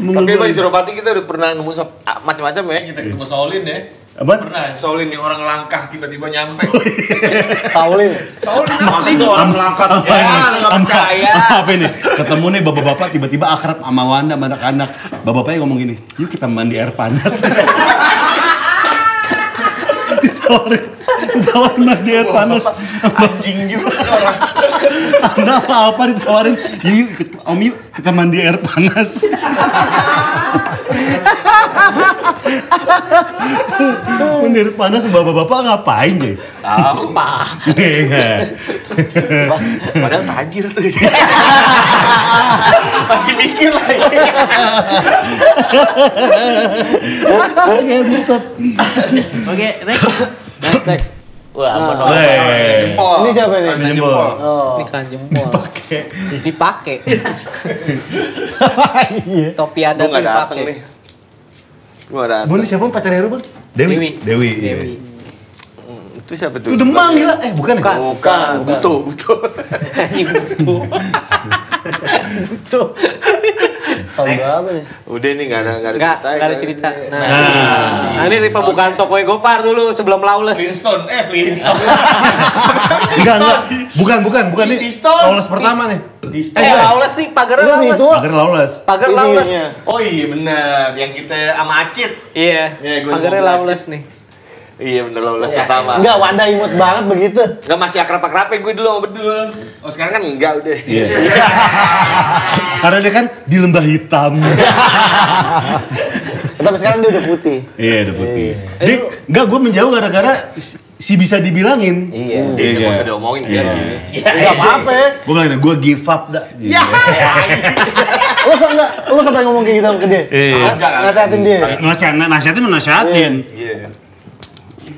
Tapi di Suropati kita udah pernah nemu macam-macam ya. Kita ketemu Saulin ya. Abad? Pernah Saulin yang orang langkah tiba-tiba nyampe. Saulin. Saulin apa sih orang langkah? Ya, nggak percaya. Apa ini? Ketemu nih bapak-bapak tiba-tiba akrab sama Wanda, anak-anak. Bapak-bapaknya ngomong gini, yuk kita mandi air panas. Sorry, ditawarin mandi air panas. Anjing juga orang. Anda apa-apa ditawarin, yuk om yuk kita mandi air panas. Menir panas bapak-bapak ngapain deh? Oh, spa. Padahal tajir tuh. Masih mikir lagi. Oke, butet. Oke, next. Next, next. Wah, apa ini siapa nih? Kan jempol. Oh. Ini kan jempol. Dipakai. Dipakai. Topi ada tuh dipakai. Gua ini siapa pacarnya Heru, Bang? Dewi. Dewi. Dewi. Dewi. Hmm, itu siapa tuh? Itu Demang gila. Eh, bukan ya? Bukan. Buto, Buto. Ini Buto. Buto. Tahu apa nih? Udah nih enggak ada enggak ada cerita. Enggak ada cerita. Nah. Nah, ini di pembukaan tokoe Gofar dulu sebelum Lawless. Flintstone. Eh, Flintstone. Enggak, enggak. Bukan, bukan, bukan nih. Lawless pertama nih. Eh, Lawless nih, pagar Lawless. Pagar Lawless. Pagar Lawless. Oh iya benar, yang kita sama Acit. Iya. Pagar Lawless nih. Iya bener Lawless pertama. Enggak, Wanda imut banget begitu. Enggak masih akrab-akrabnya gue dulu, bedul. Oh sekarang kan enggak udah. Iya. Karena dia kan di lembah hitam. Tapi sekarang dia udah putih. Iya udah putih. Dia enggak, gue menjauh gara-gara si bisa dibilangin. Iya. Dia nggak usah diomongin dia. Enggak apa-apa. Gue nggak, gue give up dah. Iya. Lo enggak, lo sampai ngomong kayak gitu ke dia. Enggak. Nasihatin dia. Nasihat, nasihatin, nasihatin. Iya.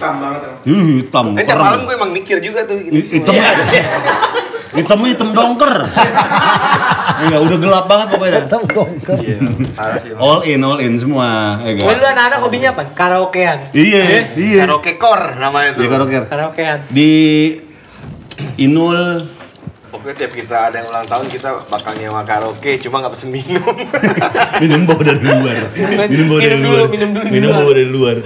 Hitam banget kan? Iya hitam. Eh tiap malam gue emang mikir juga tuh. Hitam. Hitamnya hitam dongker. Iya, udah gelap banget pokoknya. Tetap dongker. All in, all in semua. Gue dulu anak-anak hobinya apa? Karaokean. Iya, iya. Karaoke kor namanya tuh. Di karaoke. Karaokean. Di Inul. Pokoknya tiap kita ada yang ulang tahun kita bakal nyewa karaoke, cuma nggak pesen minum. Minum bawa dari luar. Minum bawa dari luar. Minum bawa dari luar.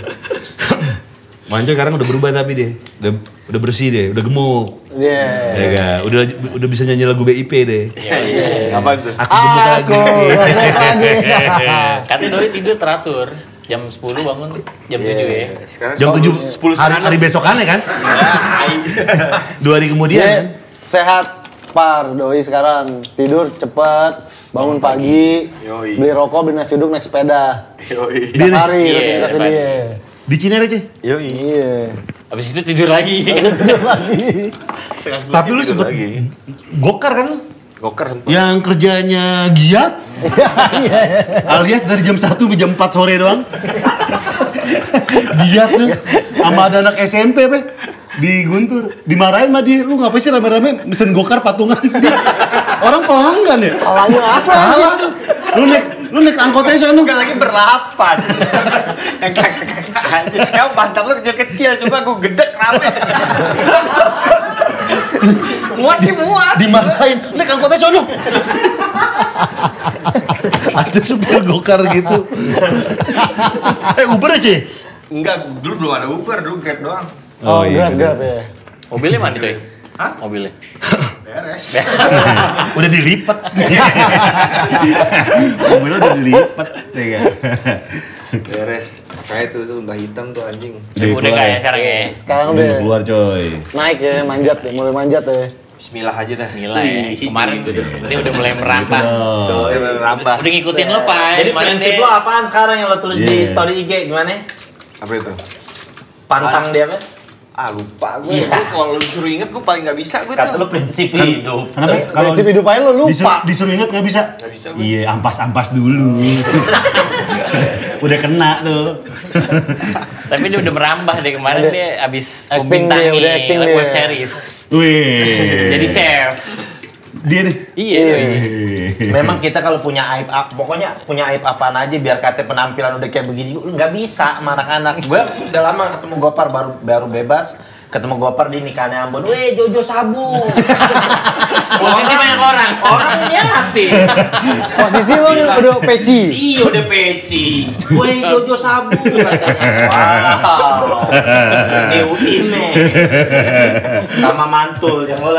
Manca sekarang udah berubah tapi deh, udah, udah bersih deh, udah gemuk. Iya. Yeah. Ya kan? Udah udah bisa nyanyi lagu B I P deh. Iya. Yeah, yeah. Apa itu? Aku gemuk lagi. Karena doi tidur teratur. jam sepuluh bangun, jam tujuh yeah. Ya. Sekarang jam tujuh, sepuluh hari, hari besokannya kan? Dua hari kemudian. Yeah. Sehat par doi sekarang. Tidur cepet, bangun pagi, Yoi. Beli rokok, beli nasi uduk, naik sepeda. Yoi. Tiap hari yeah, rutinitas dia. Di Cinere aja? Iya. Yeah. Abis itu tidur lagi. Abis tidur lagi. Tapi lu sempet lagi. Gokar kan lu? Gokar sempet. Yang kerjanya giat. Alias dari jam satu sampai jam empat sore doang. Giat tuh. Sama ada anak S M P pe. Di Guntur. Dimarahin mah dia. Lu ngapain sih rame-rame mesen gokar patungan? Orang pelanggan ya? Salahnya apa? Salah tuh. Lu naik. Lu naik angkotnya soalnya lu lagi berlapan. Yang kakak-kakak aja. Yang pantat lu kecil-kecil, coba gue gedek rame. Muat sih muat. Dimarahin, naik angkotnya soalnya lu. Ada supir gokar gitu. Eh Uber aja ya? Enggak, dulu belum ada Uber, dulu Grab doang. Oh, oh iya Grab ya. Mobilnya mana coy? Hah? Mobilnya? Beres. Udah dilipet. Mobilnya udah dilipet, ya kan? Beres. Kayak tuh tuh mbah hitam tuh anjing. Udah kayak sekarang ya. Sekarang udah keluar coy. Naik ya, manjat ya, mulai manjat ya. Bismillah aja dah. Bismillah ya. Kemarin ini udah mulai merambah. Udah merambah. Udah ngikutin lo, Pak. Jadi prinsip lo apaan sekarang yang lo tulis di story I G gimana? Apa itu? Pantang dia apa? Ah lupa gue, yeah. Gue kalau disuruh inget gue paling gak bisa gue. Kata lu prinsip hidup. Kenapa? Kalau prinsip hidup aja lu lupa. Disur, disuruh inget gak bisa? Gak bisa. Iya yeah, ampas-ampas dulu. Udah kena tuh. Tapi dia udah merambah deh kemarin udah. Dia abis membintangi web series. Wih. Jadi chef. Dia deh. Iya. Memang kita kalau punya aib, pokoknya punya aib apaan aja biar kata penampilan udah kayak begini, nggak bisa marah anak. Gue udah lama ketemu Gopar baru baru bebas, ketemu Gopar di nikahannya Ambon. Weh Jojo sabu. Posisi banyak orang, orang nyati. Posisi lo udah peci. Iya udah peci. Weh Jojo sabu katanya. Wow. Neuin nih. Sama mantul yang lo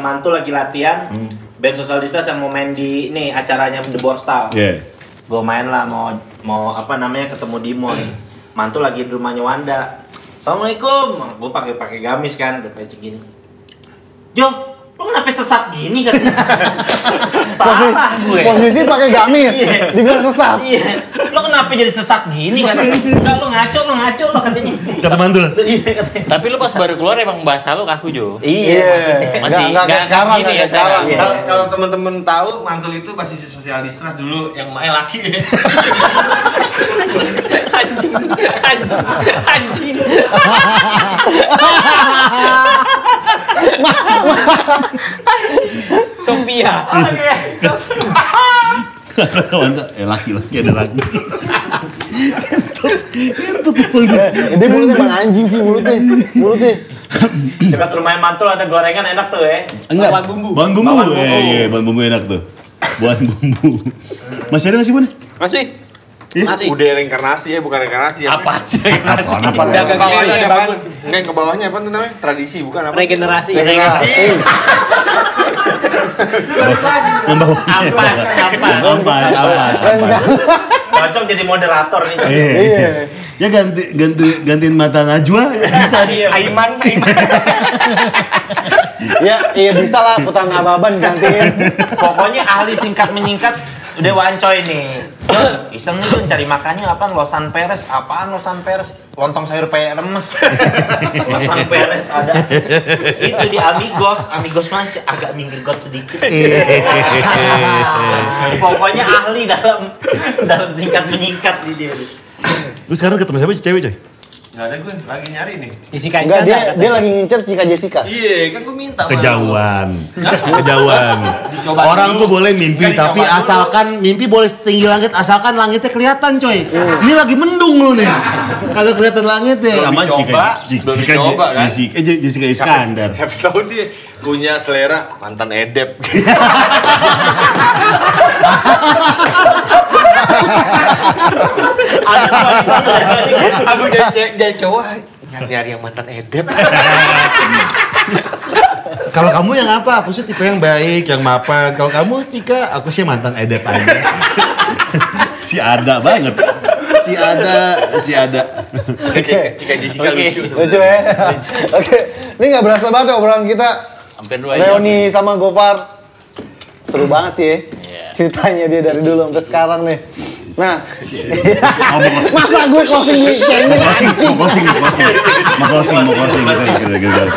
mantul lagi latihan. Band Social Distance yang mau main di ini acaranya The Borstal. Iya. Yeah. Gue main lah mau mau apa namanya ketemu Dimoy. Mantu lagi di rumahnya Wanda. Assalamualaikum. Gue pakai pakai gamis kan, udah kayak gini. Jo, lu kenapa sesat gini katanya? Salah gue. Posisi pakai gamis. Dibilang sesat. Iya. Lu kenapa jadi sesat gini katanya? Udah lu ngaco, lu ngaco lo katanya. Kata mantul. Tapi lu pas baru keluar emang bahasa lu kaku Jo. Iya. Masih enggak sekarang gini ya sekarang. Kalau teman-teman tahu mantul itu masih social distrust dulu yang main laki. Anjing, anjing, anjing. Sophia. Wanda, eh laki-laki ada laki. Kentut, kentut mulutnya. Dia mulutnya emang anjing sih mulutnya, mulutnya. Dekat rumahnya mantul ada gorengan enak tuh ya. Enggak, bawang bumbu. Bawang bumbu, iya bawang bumbu enak tuh. Bawang bumbu. Masih ada nggak sih Bun? Masih. Masih. Udah reinkarnasi ya, bukan reinkarnasi. Apa sih? Apa yang ke bawahnya apa? Enggak ke bawahnya apa namanya? Tradisi bukan apa? Regenerasi. Regenerasi. Membawa. Apa? Apa? Apa? Apa? Cocok jadi moderator nih. Iya. Ya ganti ganti gantiin mata Najwa bisa nih. Aiman, Aiman. Ya, iya bisa lah putra Nababan gantiin. Pokoknya ahli singkat menyingkat. Udah wancoy nih. Iseng itu cari makannya apaan? Losan peres. Apaan losan peres? Lontong sayur peyek remes. Losan peres ada. Itu di Amigos. Amigos masih agak minggir got sedikit. Pokoknya ahli dalam dalam singkat menyingkat di dia. Lu sekarang ketemu siapa cewek coy? Nggak ada, gue lagi nyari nih. Jessica Nggak, dia, kan, dia kan? Lagi ngincer Cika Jessica. Iya, kan gue minta. Kejauhan. Kejauhan. Orang dulu. Tuh boleh mimpi, Nggak, tapi asalkan dulu. Mimpi boleh setinggi langit, asalkan langitnya kelihatan coy. Hmm. Ini lagi mendung lu nih. Kagak kelihatan langitnya. Belum dicoba, belum dicoba kan. Jessica, Jessica Iskandar. Siapa tahu dia punya selera mantan edep. Aduh, gitu. Aku jadi cowok nyari yang mantan edep. Kalau kamu yang apa? Aku sih tipe yang baik, yang mapan. Kalau kamu Cika, aku sih mantan edep aja. Si ada banget. Si ada, si ada. Oke, okay. Cika Jessica okay. lucu. Lucu ya. Oke, okay. Ini nggak berasa banget obrolan kita. Hampir dua jam. Reuni sama Gofar seru hmm. banget sih. Ya. Yeah. Ceritanya dia dari dulu sampai sekarang nih. Nah, masa gue closing nih? Mau closing, mau closing, mau closing, mau closing, mau closing, kita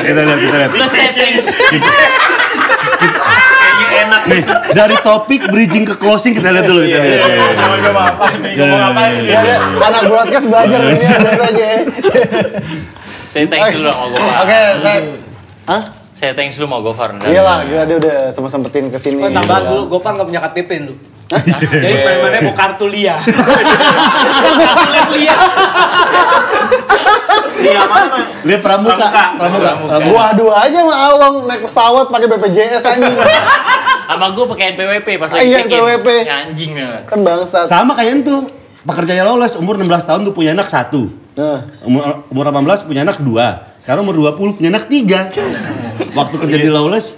kita lihat, kita lihat. Kayaknya enak nih. Dari topik bridging ke closing kita lihat dulu, kita lihat. Coba apa nih? Coba apa nih? Anak broadcast belajar ini aja ya. Saya thanks dulu sama Gofar. Oke, saya, hah? Saya thanks dulu sama Gofar. Iyalah, dia udah sempet-sempetin kesini. Tambah dulu, Gofar nggak punya K T P lu. Jadi mainannya mau kartu lia. Kartu lia. Lia mana? Lia pramuka. Pramuka. Gua dua aja sama Along naik pesawat pakai B P J S anjing. Sama gua pakai N P W P pas lagi check-in. N P W P. Anjing. Kan bangsat. Sama kayak itu. Pekerjanya lolos umur enam belas tahun tuh punya anak satu. Umur delapan belas punya anak dua. Sekarang umur dua puluh punya anak tiga. Waktu kerja di Lawless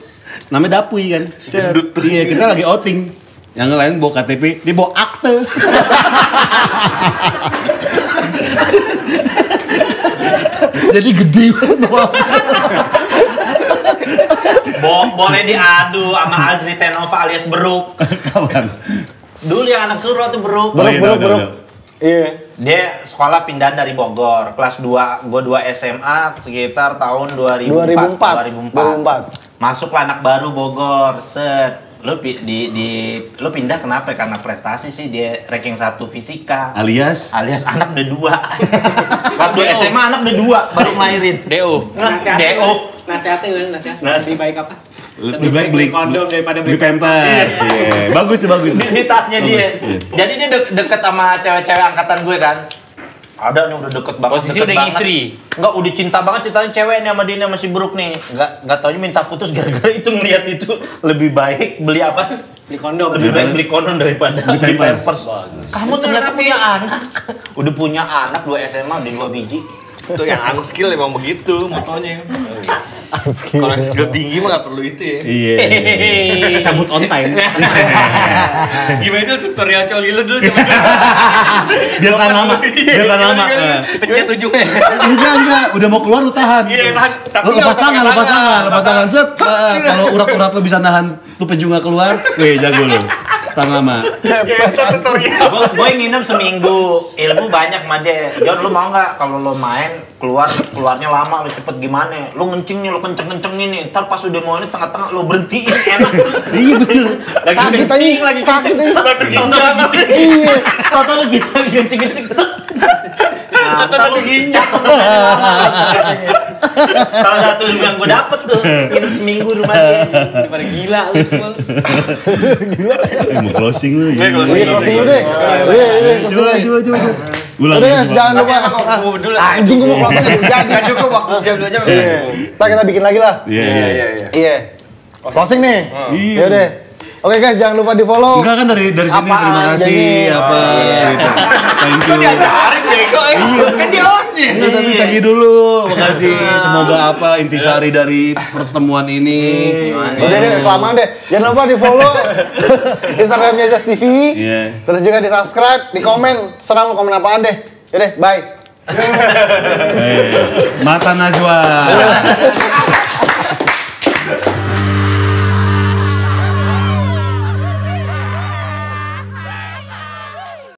namanya Dapui kan. Iya, kita lagi outing. Yang lain bawa K T P, dia bawa akte. Jadi gede banget bawa. Bo boleh diadu sama Adri Tenova alias Beruk. Kawan. Dulu yang anak Suro tuh Beruk. Beruk, Beruk, Beruk. Iya. Dia sekolah pindahan dari Bogor. Kelas dua, gue dua S M A sekitar tahun dua ribu empat. dua ribu empat. dua ribu empat. Masuklah anak baru Bogor, set. Lo di, di lo pindah kenapa? Karena prestasi sih, dia ranking satu fisika. Alias? Alias anak udah dua. Waktu S M A anak udah dua baru ngelahirin. D O. D O. Nasihatnya udah nasihat. Lebih baik apa? Lebih baik beli kondom daripada beli pampers. Bagus sih bagus. Di tasnya dia. Jadi dia deket sama cewek-cewek angkatan gue kan. Ada nih udah deket banget. Posisi udah istri. Enggak, udah cinta banget ceritanya cewek nih sama dia nih masih buruk nih. Enggak, enggak taunya minta putus gara-gara itu ngelihat itu. Lebih baik beli apa? Beli kondom. Lebih baik beli kondom daripada beli pampers. Kamu ternyata punya anak. Udah punya anak dua S M A udah dua biji. Itu yang unskill emang begitu motonya. Kalau skill tinggi mah gak perlu itu ya. Iya. Cabut on time. Gimana tutorial coli lu dulu coba. Biar tahan lama. Biar tahan lama. Pencet ujungnya. Udah enggak, udah mau keluar lu tahan. Iya, tahan. Lepas tangan, lepas tangan, lepas tangan set. Kalau urat-urat lu bisa nahan tupe juga keluar. Weh, jago lu. Tahan lama. Gue nginep seminggu, ilmu banyak sama dia. Jon, lu mau gak kalau lu main keluar, keluarnya lama, lu cepet gimana? Lu ngencing nih, lu kenceng-kencengin nih. Ntar pas udah mau ini tengah-tengah lu berhentiin, enak. Iya bener. Lagi kencing, lagi kencing. Iya, tau-tau lu gitu, lagi kencing-kencing. Nah, tau lu gincang. Salah satu yang gue dapet tuh, nginep seminggu rumah dia. Daripada gila lu semua. Gila. Mau closing lu ya? Iya, closing lu deh. Iya, iya, closing lu. Coba, coba, coba. Udah ya, jangan lupa aku aku dulu. Anjing gue mau closing jadi gak cukup waktu sejam dua jam. Ntar kita bikin lagi lah. Iya, iya, iya. Iya. Closing nih. Iya deh. Oke guys, jangan lupa di follow. Enggak kan dari dari sini terima kasih apa gitu. Thank you. Kok diajarin bego ya? Kan dia host-nya. Tapi thank you dulu. Makasih. Semoga apa intisari dari pertemuan ini. Udah deh, kelamaan deh. Jangan lupa di follow Instagramnya Just T V. Terus juga di subscribe, di komen. Serang komen apaan deh. Yaudah, bye. Mata Najwa.